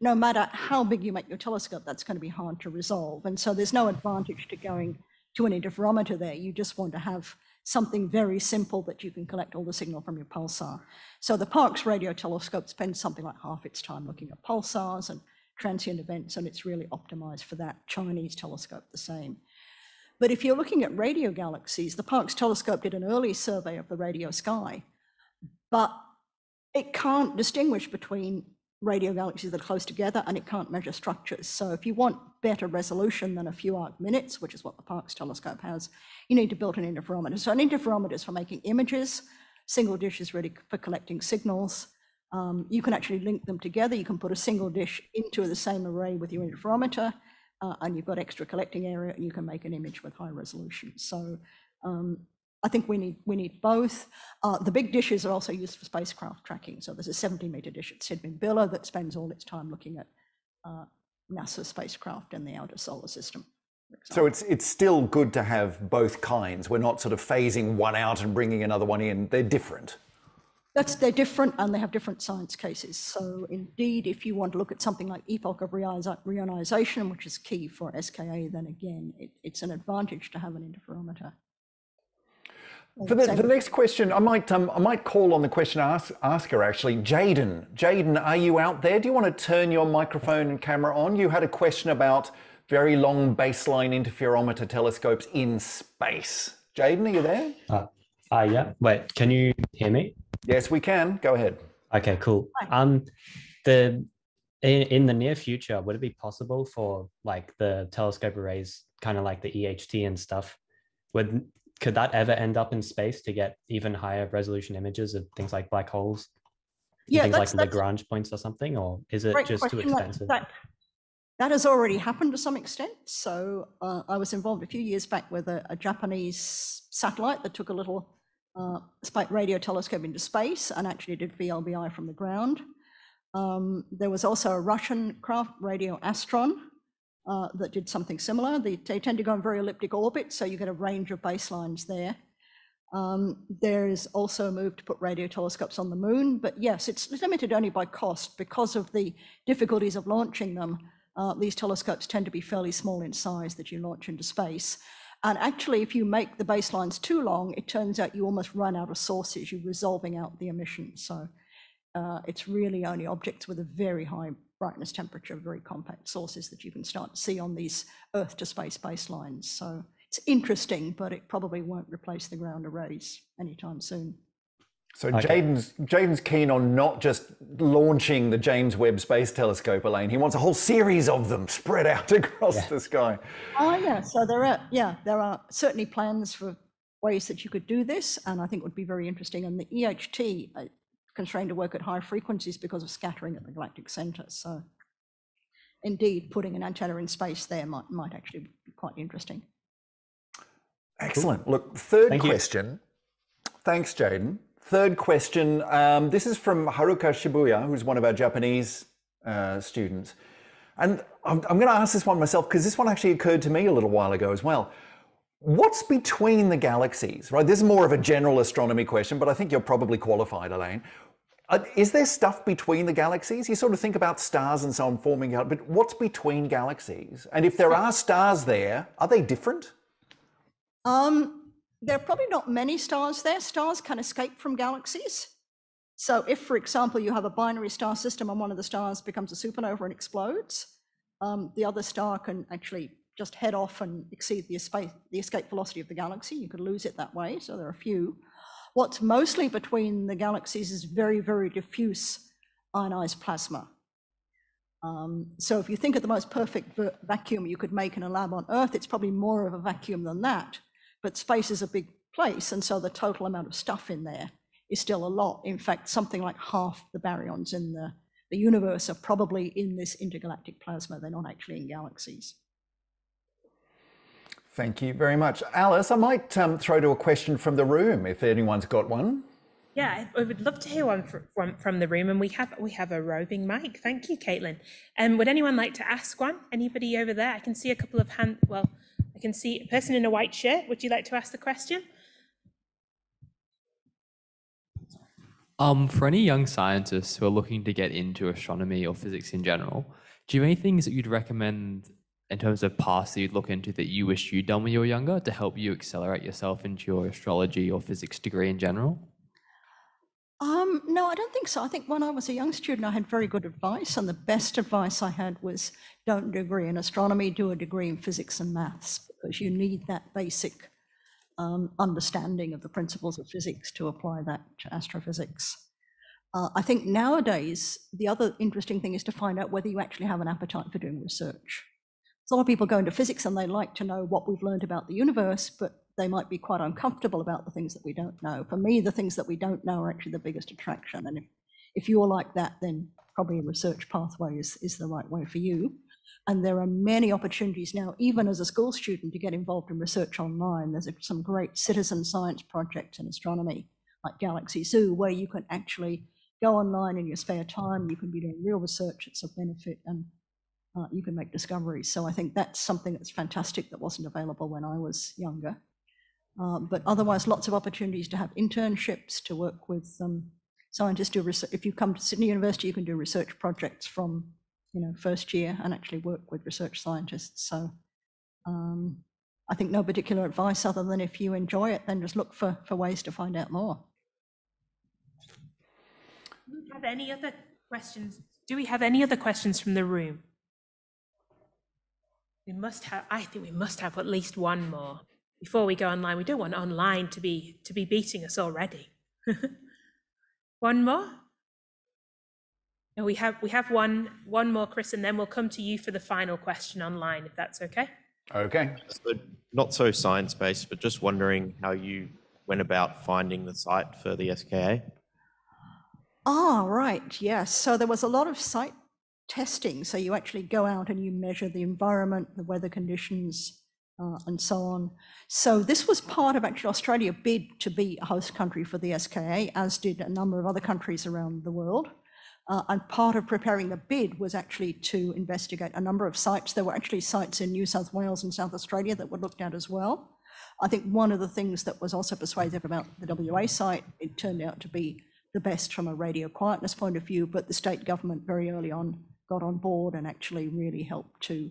no matter how big you make your telescope, that's going to be hard to resolve. And so there's no advantage to going to an interferometer there. You just want to have something very simple that you can collect all the signal from your pulsar. So the Parkes radio telescope spends something like half its time looking at pulsars and transient events, and it's really optimized for that. Chinese telescope, the same. But if you're looking at radio galaxies, the Parkes telescope did an early survey of the radio sky, but it can't distinguish between radio galaxies that are close together, and it can't measure structures. So if you want better resolution than a few arc minutes, which is what the Parkes telescope has, you need to build an interferometer. So an interferometer is for making images, single dish is really for collecting signals. You can actually link them together. You can put a single dish into the same array with your interferometer, and you've got extra collecting area, and you can make an image with high resolution. So I think we need both. The big dishes are also used for spacecraft tracking. So there's a 70-meter dish at Sydney Billa that spends all its time looking at NASA spacecraft and the outer solar system. So it's still good to have both kinds. We're not sort of phasing one out and bringing another one in. They're different. They're different, and they have different science cases. So indeed, if you want to look at something like epoch of reionization, which is key for SKA, then again, it's an advantage to have an interferometer. For the next question, I might call on the question asker, actually. Jaden, are you out there? Do you want to turn your microphone and camera on? You had a question about very long baseline interferometer telescopes in space. Jaden, are you there? Yeah. Wait, can you hear me? Yes, we can. Go ahead. Okay, cool. In the near future, would it be possible for like the telescope arrays, kind of like the EHT and stuff, could that ever end up in space to get even higher resolution images of things like black holes? Yeah, things like Lagrange points or something, or is it just too expensive? That has already happened to some extent. So I was involved a few years back with a Japanese satellite that took a little radio telescope into space and actually did VLBI from the ground. There was also a Russian craft, Radio Astron, that did something similar. They tend to go in very elliptic orbits, so you get a range of baselines there. There is also a move to put radio telescopes on the moon, but yes, it's limited only by cost. Because of the difficulties of launching them, these telescopes tend to be fairly small in size that you launch into space. And actually, if you make the baselines too long, it turns out you almost run out of sources. You're resolving out the emissions. So it's really only objects with a very high brightness temperature, very compact sources that you can start to see on these Earth to space baselines. So it's interesting, but it probably won't replace the ground arrays anytime soon. So okay. Jayden's keen on not just launching the James Webb Space Telescope, Elaine. He wants a whole series of them spread out across the sky. Oh yeah, so there are certainly plans for ways that you could do this, and I think it would be very interesting. And the EHT are constrained to work at higher frequencies because of scattering at the galactic centre. So indeed, putting an antenna in space there might actually be quite interesting. Excellent. Cool. Look, third question. Thanks, Jayden. Third question, this is from Haruka Shibuya, who's one of our Japanese students. And I'm going to ask this one myself, because this one actually occurred to me a little while ago as well. What's between the galaxies, right? This is more of a general astronomy question, but I think you're probably qualified, Elaine. Is there stuff between the galaxies? You sort of think about stars and so on forming out, but what's between galaxies? And if there are stars there, are they different? There are probably not many stars there. Stars can escape from galaxies. So if, for example, you have a binary star system and one of the stars becomes a supernova and explodes, the other star can actually just head off and exceed the escape velocity of the galaxy. You could lose it that way, so there are a few. What's mostly between the galaxies is very, very diffuse ionized plasma. So if you think of the most perfect vacuum you could make in a lab on Earth, it's probably more of a vacuum than that. But space is a big place, and so the total amount of stuff in there is still a lot. In fact, something like half the baryons in the universe are probably in this intergalactic plasma. They're not actually in galaxies. Thank you very much. Alice, I might throw to a question from the room, if anyone's got one. Yeah, I would love to hear one from the room, and we have a roving mic. Thank you, Caitlin. Would anyone like to ask one? Anybody over there? I can see a couple of hands. Well, I can see a person in a white shirt. Would you like to ask the question? For any young scientists who are looking to get into astronomy or physics in general, do you have any things that you'd recommend in terms of paths that you'd look into that you wish you'd done when you were younger to help you accelerate yourself into your astrology or physics degree in general? No, I don't think so. I think when I was a young student, I had very good advice, and the best advice I had was don't do a degree in astronomy, do a degree in physics and maths, because you need that basic understanding of the principles of physics to apply that to astrophysics. I think nowadays, the other interesting thing is to find out whether you actually have an appetite for doing research. A lot of people go into physics and they like to know what we've learned about the universe, but they might be quite uncomfortable about the things that we don't know. For me, the things that we don't know are actually the biggest attraction. And if you're like that, then probably a research pathway is the right way for you. And there are many opportunities now, even as a school student, to get involved in research online. There's some great citizen science projects in astronomy, like Galaxy Zoo, where you can actually go online in your spare time. You can be doing real research. It's a benefit, and you can make discoveries. So I think that's something that's fantastic that wasn't available when I was younger. But otherwise, lots of opportunities to have internships, to work with scientists. If you come to Sydney University, you can do research projects from first year and actually work with research scientists. So I think no particular advice other than if you enjoy it, then just look for ways to find out more. Do we have any other questions from the room? I think we must have at least one more. Before we go online, we don't want online to be beating us already. One more? No, we have one more, Chris, and then we'll come to you for the final question online, if that's okay. Okay. So not so science-based, but just wondering how you went about finding the site for the SKA. Ah, right, yes. So there was a lot of site testing. So you actually go out and you measure the environment, the weather conditions, and so on. So this was part of actually Australia bid to be a host country for the SKA, as did a number of other countries around the world. And part of preparing the bid was actually to investigate a number of sites. There were actually sites in New South Wales and South Australia that were looked at as well. I think one of the things that was also persuasive about the WA site, it turned out to be the best from a radio quietness point of view, but the state government very early on got on board and actually really helped to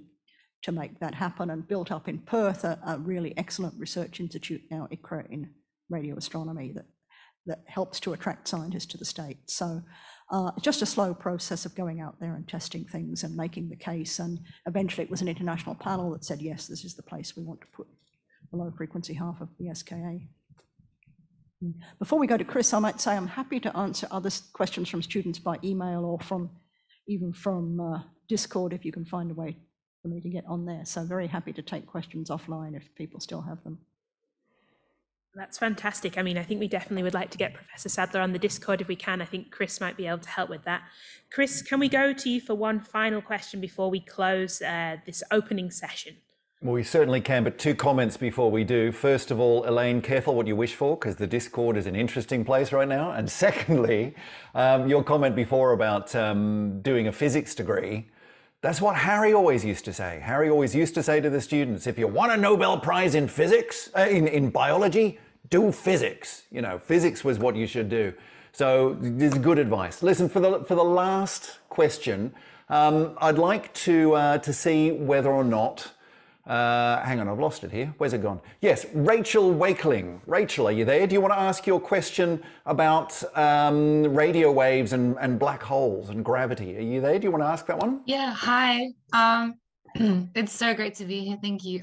make that happen, and built up in Perth a really excellent research institute now, ICRA, in radio astronomy that helps to attract scientists to the state. So just a slow process of going out there and testing things and making the case, and eventually it was an international panel that said, yes, this is the place we want to put the low frequency half of the SKA. Before we go to Chris, I might say I'm happy to answer other questions from students by email or even from Discord, if you can find a way for me to get on there. So very happy to take questions offline if people still have them. That's fantastic. I mean, I think we definitely would like to get Professor Sadler on the Discord if we can. I think Chris might be able to help with that. Chris, can we go to you for one final question before we close this opening session? Well, we certainly can, but two comments before we do. First of all, Elaine, careful what you wish for, because the Discord is an interesting place right now. And secondly, your comment before about doing a physics degree, that's what Harry always used to say. Harry always used to say to the students, if you want a Nobel Prize in physics, in biology, do physics. You know, physics was what you should do. So this is good advice. Listen, for the last question, I'd like to see whether or not, hang on, I've lost it here. Where's it gone? Yes, Rachel Wakeling. Rachel, are you there? Do you want to ask your question about radio waves and black holes and gravity? Are you there? Do you want to ask that one? Yeah, hi. It's so great to be here. Thank you.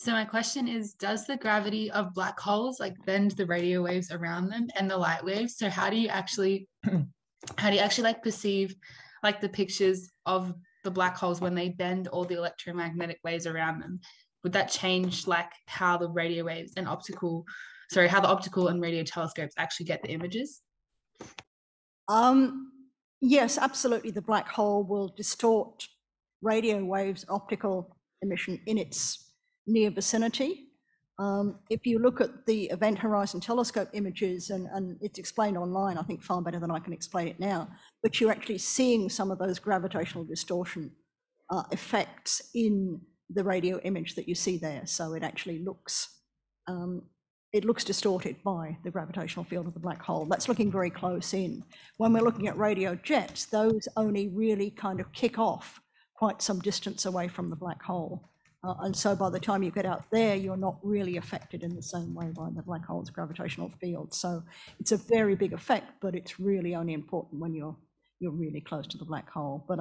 So my question is, does the gravity of black holes like bend the radio waves around them and the light waves? So how do you actually, like perceive like the pictures of the black holes when they bend all the electromagnetic waves around them? Would that change like how the radio waves and how the optical and radio telescopes actually get the images? Yes, absolutely. The black hole will distort radio waves, optical emission in its near vicinity. If you look at the Event Horizon Telescope images, and it's explained online, I think far better than I can explain it now, but you're actually seeing some of those gravitational distortion effects in the radio image that you see there. So it actually looks, it looks distorted by the gravitational field of the black hole. That's looking very close in. When we're looking at radio jets, those only really kind of kick off quite some distance away from the black hole. And so by the time you get out there, you're not really affected in the same way by the black hole's gravitational field. So it's a very big effect, but it's really only important when you're really close to the black hole. But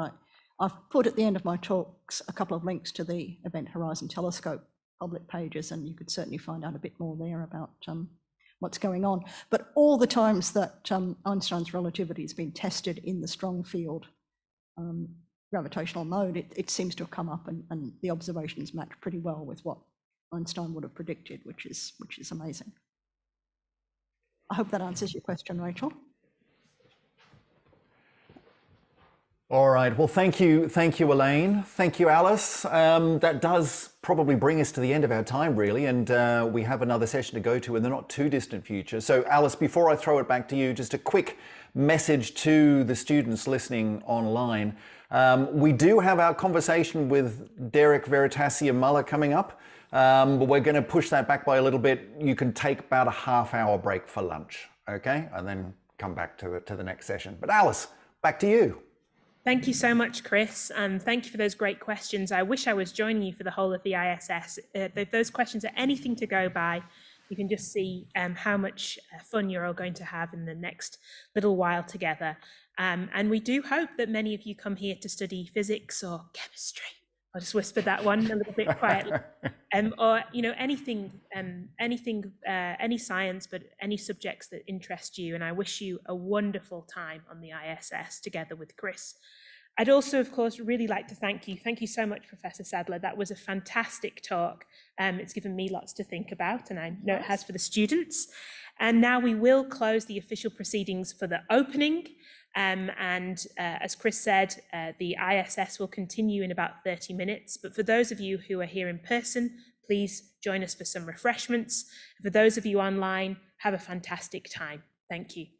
I've put at the end of my talks a couple of links to the Event Horizon Telescope public pages, and you could certainly find out a bit more there about what's going on. But all the times that Einstein's relativity has been tested in the strong field, gravitational mode, it seems to have come up, and the observations match pretty well with what Einstein would have predicted, which is amazing. I hope that answers your question, Rachel. All right, well, thank you, Elaine. Thank you, Alice. That does probably bring us to the end of our time, really, and we have another session to go to in the not too distant future. So, Alice, before I throw it back to you, just a quick message to the students listening online. We do have our conversation with Derek Veritasian-Muller coming up, but we're going to push that back by a little bit. You can take about a half-hour break for lunch, okay, and then come back to the next session. But Alice, back to you. Thank you so much, Chris, and thank you for those great questions. I wish I was joining you for the whole of the ISS. If those questions are anything to go by, you can just see how much fun you're all going to have in the next little while together. And we do hope that many of you come here to study physics or chemistry. I'll just whisper that one a little bit quietly, or you know, any science, but any subjects that interest you. And I wish you a wonderful time on the ISS together with Chris. I'd also, of course, really like to thank you. Thank you so much, Professor Sadler. That was a fantastic talk. It's given me lots to think about, and I know it has for the students. And now we will close the official proceedings for the opening. As Chris said, the ISS will continue in about 30 minutes. But for those of you who are here in person, please join us for some refreshments. For those of you online, have a fantastic time. Thank you.